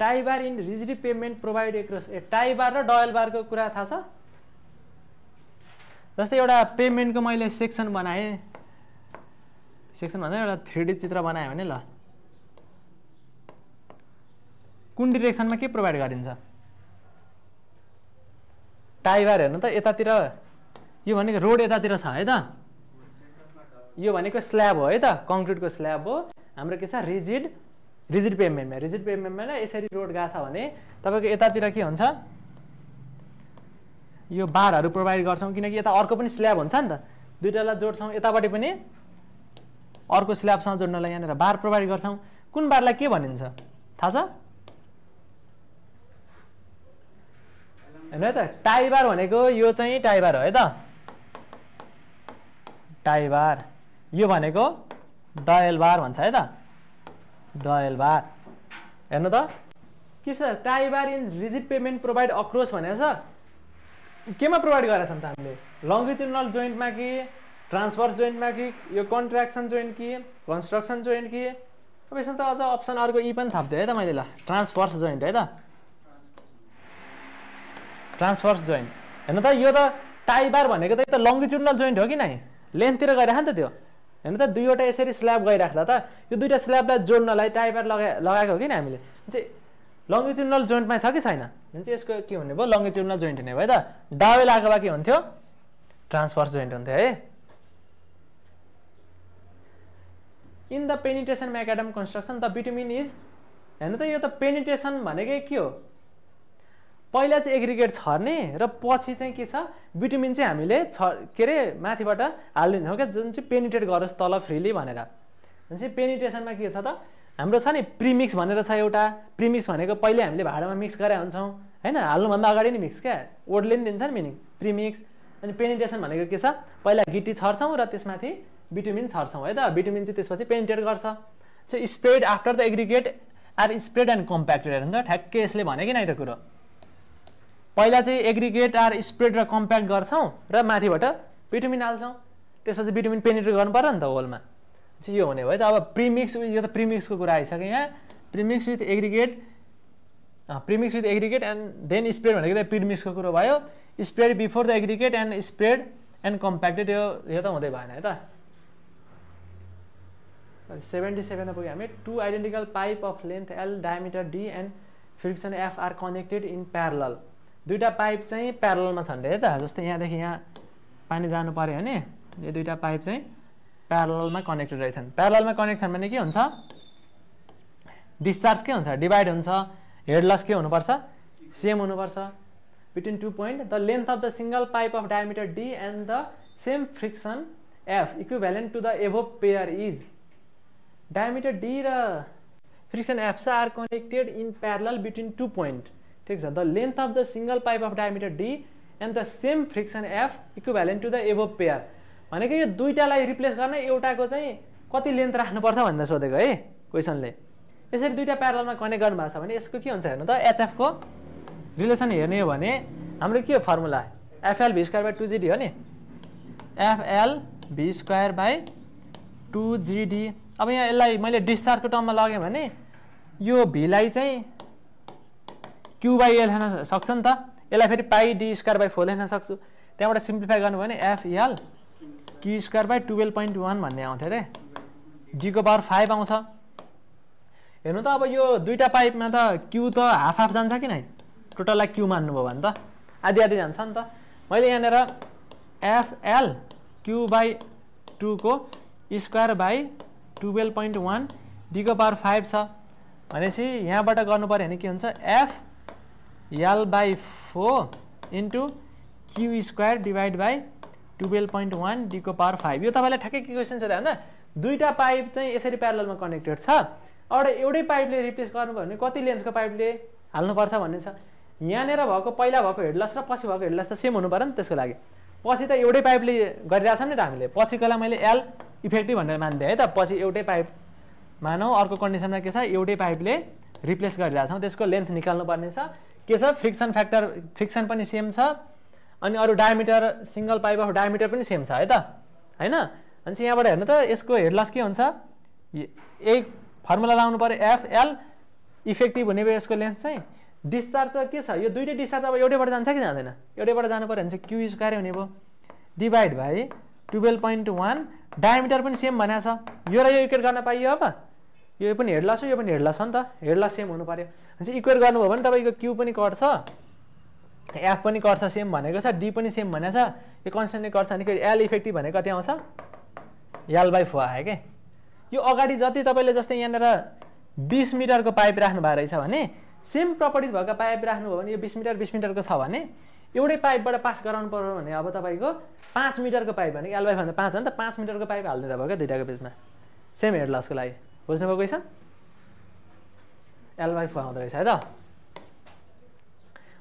tie bar in rigid pavement provide across, A tie bar र डयल बारको कुरा थाहा छ। जस्तै एउटा पेमेन्टको मैले सेक्सन बनाएँ, सेक्सन भन्दा एउटा थ्री डी चित्र बनाएँ भने ल, कुन डिरेक्सनमा के प्रोभाइड गरिन्छ, टाई बार। हेर्नु त यतातिर यो भनेको रोड यतातिर छ है त, यो भनेको स्ल्याब हो है त, कङ्क्रिटको स्ल्याब हो। हाम्रो के छ, रिजिड रिजिड पेमेन्टमा, रिजिड पेमेन्टमा यसरी रोड गएको छ भने तपाईँको यतातिर के हुन्छ, यो बारहरू प्रोभाइड गर्छौँ। किनकि यता अर्को पनि स्ल्याब हुन्छ नि त, दुईवटालाई जोड्छौँ, यतापट्टि पनि अर्को स्ल्याबसँग जोड्नलाई यहाँनिर बार प्रोभाइड गर्छौँ। कुन बारलाई के भनिन्छ थाहा छ हेर्नु है त। टाई बार भनेको यो चाहिँ टाई बार हो है त, टाई बार। यो भनेको डयल बार भन्छ है त, डयल बार। हेर्नु त के छ, tie bar in rigid pavement provide across भनेको छ। केमा प्रोभाइड गरेका छौँ त हामीले, लङ्गिट्युडनल जोइन्टमा कि, ट्रान्सभर्स जोइन्टमा कि, यो कन्ट्राक्सन जोइन्ट कि, कन्स्ट्रक्सन जोइन्ट कि। अब यसमा त अझ अप्सन अर्को यी पनि थप्दिएँ है त मैले, ल ट्रान्सभर्स जोइन्ट है त, ट्रान्सभर्स जोइन्ट। हेर्नु त यो त टाई बार भनेको त लङ्गिट्युडनल जोइन्ट हो कि नै, लेन्थतिर गइरहेको नि त त्यो। हेर्नु त दुईवटा यसरी स्ल्याब गइराख्दा त यो दुईवटा स्ल्याबलाई जोड्नलाई टाई बार लगा लगाएको हो कि हामीले। लङ्गिट्युडनल जोइन्टमा छ कि छैन, यसको के हुने भयो, लङ्गिट्युडनल जोइन्ट हुने भयो है त। डावेल आएको बाँकी हुन्थ्यो, ट्रान्सभर्स जोइन्ट हुन्थ्यो है। In the penetration macadam construction the bitumen is, हेर्नु त यो त पेनिट्रेसन भनेकै के हो, पहिला चाहिँ एग्रिगेट छर्ने र पछि चाहिँ के छ, बिटुमिन चाहिँ हामीले छ के अरे माथिबाट हालिदिन्छौँ क्या, जुन चाहिँ पेनिट्रेट गरोस् तल फ्रिली भनेर। भनेपछि पेनिट्रेसनमा के छ त, हाम्रो छ नि प्रिमिक्स भनेर छ एउटा। प्रिमिक्स भनेको पहिले हामीले भाँडामा मिक्स गरेर हुन्छौँ होइन, हाल्नुभन्दा अगाडि नि मिक्स क्या, ओडले नि दिन्छ नि मिनिङ प्रिमिक्स। अनि पेनिट्रेसन भनेको के छ, पहिला गिटी छर्छौँ र त्यसमाथि बिटुमिन छर्छौँ है त। बिटुमिन चाहिँ त्यसपछि पेनिट्रेट गर्छ। Spread after the aggregate are spread and compacted, हेर्नु त ठ्याक्कै यसले भने कि नै त कुरो। पहिला चाहिँ एग्रिगेट आर स्प्रेड र कम्प्याक्ट गर्छौँ र माथिबाट बिटुमिन हाल्छौँ, त्यसपछि बिटुमिन पेनिट्रेट गर्नु पर्यो नि त होलमा। चाहिँ यो हुने भयो त। अब प्रिमिक्स, यो त प्रिमिक्सको कुरा आइसक्यो यहाँ, premix with aggregate, premix with aggregate and then spread भनेको त प्रिमिक्सको कुरो भयो। Spread before the aggregate and spread and compacted, यो यो त हुँदै भएन है त। सेभेन्टी सेभेनमा पुग्यो हामी। Two identical pipe of length L, diameter D and friction F are connected in parallel. दुईटा पाइप चाहिँ प्यारेललमा छन् है त। जस्तै यहाँदेखि यहाँ पानी जानु पर्यो हैन, यो दुईटा पाइप चाहिँ प्यारेललमा कनेक्टेड रहेछन्। प्यारेललमा कनेक्ट छन् भने के हुन्छ, डिस्चार्ज के हुन्छ, डिवाइड हुन्छ, हेड लस के हुनुपर्छ, सेम हुनुपर्छ। Between two point the length of the single pipe of diameter D and the same friction F equivalent to the above pair is. Diameter D र friction F are connected in parallel between two point. ठीक है, the length of the single pipe of diameter D and the same friction F equivalent to the above pair. यो दुईटालाई replace गर्न एउटाको चाहिँ कति length राख्नुपर्छ भनेर सोधेको है क्वेशनले। यसरी दुईटा प्यारेललमा कनेक्ट गर्नु भएको छ भने यसको के हुन्छ हेर्नु त। एचएफ को रिलेसन हेर्ने हो भने हाम्रो के हो formula, FL V square by two GD हो नि, FL V square by two GD. अब यहाँ यसलाई मैले डिस्चार्जको टर्ममा लगेँ भने यो भीलाई चाहिँ क्यू बाई एल लेख्न सक्छ नि त, यसलाई फेरि pi D square by four लेख्न सक्छु। त्यहाँबाट सिम्प्लिफाई गर्नु भने FL Q square by twelve point one भन्ने आउँथ्यो अरे, डी को पावर फाइभ आउँछ। हेर्नु त अब यो दुईवटा पाइपमा त क्यू त हाफ हाफ जान्छ कि नै, टोटललाई क्यू मान्नुभयो भने त आधी आधी जान्छ नि त। मैले यहाँनिर एफएल क्यू बाई टू को square by twelve point one D को पावर फाइभ छ भनेपछि यहाँबाट गर्नु पऱ्यो भने के हुन्छ, FL by four into Q square divide by twelve point one D को पावर फाइभ। यो तपाईँलाई ठ्याक्कै के क्वेसन सोध्यो होइन, दुईवटा पाइप चाहिँ यसरी प्यारेललमा कनेक्टेड छ और एउटै पाइपले रिप्लेस गर्नुभयो भने कति लेन्थको पाइपले हाल्नुपर्छ भन्ने छ। यहाँनिर भएको पहिला भएको हेडलस र पछि भएको हेडलस त सेम हुनु पर्यो नि, त्यसको लागि पछि त एउटै पाइपले गरिरहेछौँ नि त हामीले। पछिकोलाई मैले एल इफेक्टिभ भनेर मान्थेँ है त, पछि एउटै पाइप मानौँ, अर्को कन्डिसनमा के छ, एउटै पाइपले रिप्लेस गरिरहेछौँ, त्यसको लेन्थ निकाल्नुपर्ने छ। के छ, फ्रिक्सन फ्याक्टर, फ्रिक्सन पनि सेम छ, अनि अरू diameter single pipe of diameter पनि सेम छ है त होइन। अनि चाहिँ यहाँबाट हेर्नु त यसको हेडलस के हुन्छ, एक फर्मुला लाउनु पर्यो एफएल इफेक्टिभ हुने भयो यसको लेन्थ चाहिँ। डिस्चार्ज त के छ, यो दुईवटै डिस्चार्ज अब एउटैबाट जान्छ कि जाँदैन, एउटैबाट जानु पऱ्यो भने चाहिँ क्यू स्क्वायर हुने भयो divide by twelve point one. Diameter पनि सेम भनेको छ, यो र यो इक्वेट गर्न पाइयो। अब यो पनि हेडलस हो, यो पनि हेडलस हो नि त, हेडलस सेम हुनु पऱ्यो भने इक्वेट गर्नुभयो भने तपाईँको क्यू पनि कट्छ, एफ पनि कट्छ, सेम भनेको छ, डी पनि सेम भनेको छ, यो कन्सटेन्टले कट्छ भने एल इफेक्टिभ भनेको कति आउँछ, एल बाई फोर आयो क्या। यो अगाडि जति तपाईँले जस्तै यहाँनिर बीस मिटरको पाइप राख्नु भएको रहेछ भने सेम प्रपर्टिज भएको पाइप राख्नुभयो भने यो बीस मिटर बीस मिटरको छ भने एउटै पाइपबाट पास गराउनु पर्यो भने अब तपाईँको पाँच मिटरको पाइप भनेको एल बाई भन्दा पाँच हो नि त, पाँच मिटरको पाइप हालिदिँदा भयो क्या दुईवटाको बिचमा, सेम हेड लसको लागि। बुझ्नुभयो क्वेसन, एल बाई फोर आउँदो रहेछ है त।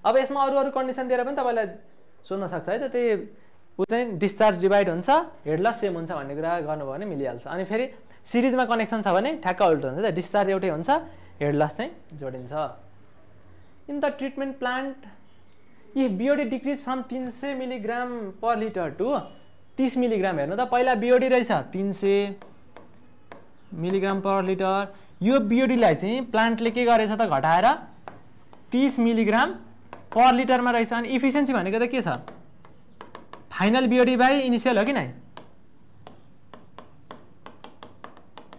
अब यसमा अरू अरू कन्डिसन दिएर पनि तपाईँलाई सोध्न सक्छ है त, त्यही ऊ चाहिँ डिस्चार्ज डिभाइड हुन्छ, हेड लस सेम हुन्छ भन्ने कुरा गर्नुभयो भने मिलिहाल्छ। अनि फेरि सिरिजमा कनेक्सन छ भने ठ्याक्क उल्टो हुन्छ त, डिस्चार्ज एउटै हुन्छ, हेड लस चाहिँ जोडिन्छ। In the treatment plant if BOD decrease from तीन सौ मिलीग्राम पर लिटर टू तीस मिलीग्राम। हेर्नु त, पहिला बिओडी रहेछ तीन सौ मिलीग्राम पर लिटर, यो बिओडीलाई चाहिँ प्लान्टले के गरेछ त घटाएर तीस मिलीग्राम पर लिटरमा रहेछ। अनि इफिसियन्सी भनेको त के छ, फाइनल बिओडी बाई इनिसियल हो कि नै,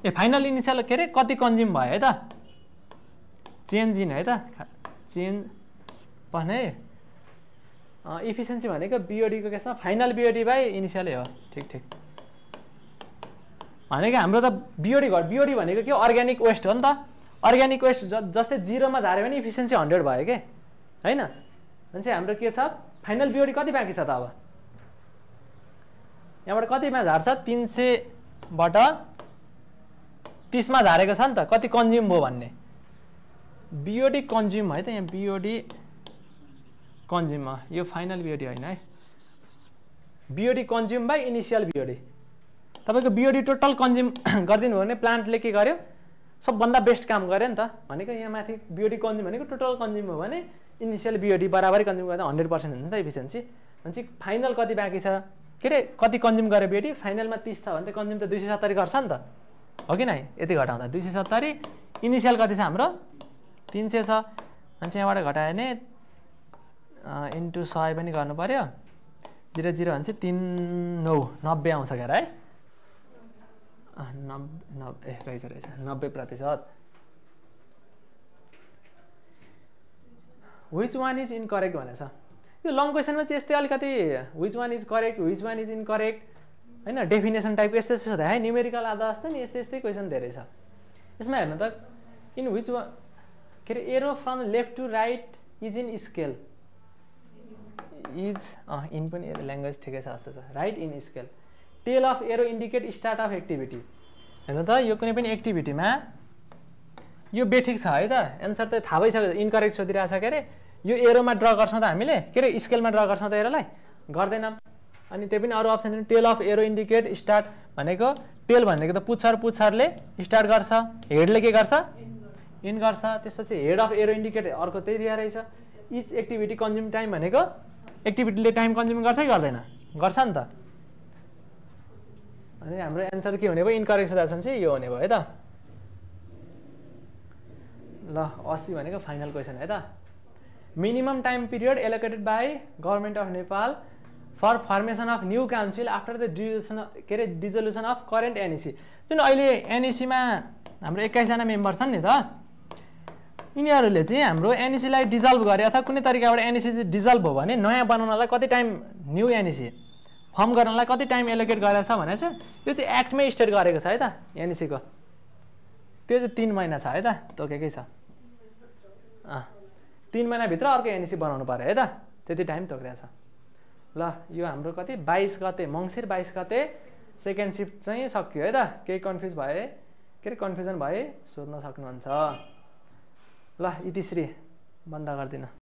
ए फाइनल इनिसियल के अरे कति कन्ज्युम भयो है त, चेन्ज इन है त, चेन्ज भने इफिसियन्सी भनेको बिओडीको केसमा फाइनल बिओडी बाई इनिसियलै हो। ठिक ठिक, भनेको हाम्रो त बिओडी घट, बिओडी भनेको के अर्ग्यानिक वेस्ट हो नि त, अर्ग्यानिक वेस्ट ज जस्तै जिरोमा झार्यो भने इफिसियन्सी हन्ड्रेड भयो के होइन। भने चाहिँ हाम्रो के छ, फाइनल बिओडी कति बाँकी छ त, अब यहाँबाट कतिमा झार्छ, तिन सयबाट तीसमा झारेको छ नि त, कति कन्ज्युम भयो भन्ने, बिओडी कन्ज्युम है त, यहाँ बिओडी कन्ज्युम, यो फाइनल बिओडी होइन है, BOD consume by initial BOD. तपाईँको बिओडी टोटल कन्ज्युम गरिदिनु भयो भने प्लान्टले के गर्यो, सबभन्दा बेस्ट काम गर्यो नि त। भनेको यहाँ माथि बिओडी कन्ज्युम भनेको टोटल कन्ज्युम हो भने इनिसियल बिओडी बराबर कन्ज्युम गर्दा हन्ड्रेड पर्सेन्ट हुन्छ नि त इफिसियन्सी। भनेपछि फाइनल कति बाँकी छ, के अरे कति कन्ज्युम गर्यो बिओडी, फाइनलमा तीस छ भने त कन्ज्युम त दुई सय सत्तरी गर्छ नि त, हो कि नै, यति घटाउँदा दुई सय सत्तरी, इनिसियल कति छ हाम्रो तीन सय छ, अनि यहाँबाट घटायो भने इन्टु सय पनि गर्नु पऱ्यो, जिरो जिरो भने चाहिँ तिन नौ नब्बे आउँछ क्या है, नब्बे नब्बे रहेछ रहेछ नब्बे प्रतिशत। व्हिच वान इज इनकरेक्ट भनेको छ। यो लङ क्वेशनमा चाहिँ यस्तै अलिकति which one is correct which one is incorrect हैन डेफिनेसन टाइप यस्तै यस्तै सोध्दा है न्यूमेरिकल आधा जस्तो नि यस्तै यस्तै क्वेशन धेरै छ। यसमा हेर्नु त इन व्हिच वान के अरे arrow from left to right is in scale is in पनि ल्याङ्ग्वेज ठिकै छ जस्तो छ right in scale. Tail of arrow indicate start of activity. हेर्नु त यो कुनै पनि एक्टिभिटीमा यो बेठिक छ है त एन्सर त थाहा भइसक्यो इनकरेक्ट सोधिरहेछ के अरे यो एरोमा ड्र गर्छौँ त हामीले के अरे स्केलमा ड्र गर्छौँ त एरोलाई गर्दैनौँ। अनि त्यो पनि अरू अप्सन दिनु tail of arrow indicate start भनेको टेल भनेको त पुच्छर पुच्छरले स्टार्ट गर्छ हेडले के गर्छ इन गर्छ त्यसपछि हेड अफ एरो इन्डिकेट अर्को त्यही दिएर रहेछ। इच एक्टिभिटी कन्ज्युम टाइम भनेको एक्टिभिटीले टाइम कन्ज्युम गर्छ कि गर्दैन गर्छ नि त। अनि हाम्रो एन्सर के हुने भयो इनकरेक्ट सोधाछन् चाहिँ यो हुने भयो है त। ल अस्सी भनेको फाइनल क्वेसन है त। Minimum time period allocated by government of Nepal for formation of new council after the dissolution के अरे डिजोल्युसन अफ करेन्ट एनईसी। जुन अहिले एनईसीमा हाम्रो एक्काइसजना मेम्बर छन् नि त यिनीहरूले चाहिँ हाम्रो एनईसीलाई डिजल्भ गरे अथवा कुनै तरिकाबाट एनईसी चाहिँ डिजल्भ हो भने नयाँ बनाउनलाई कति टाइम न्यू एनईसी फर्म गर्नलाई कति टाइम एलोकेट गरेको छ भने चाहिँ यो चाहिँ एक्टमै स्टेट गरेको छ है त एनईसीको त्यो चाहिँ तीन महिना छ है त तोकेकै छ। तीन महिनाभित्र अर्को एनईसी बनाउनु पर्यो है त त्यति टाइम तोकिरहेछ। ल यो हाम्रो कति बाइस गते मङ्सिर बाइस गते सेकेन्ड सिफ्ट चाहिँ सकियो है त। केही कन्फ्युज भए के अरे कन्फ्युजन भए सोध्न सक्नुहुन्छ। ल इतिश्री बन्द गरिदिनु।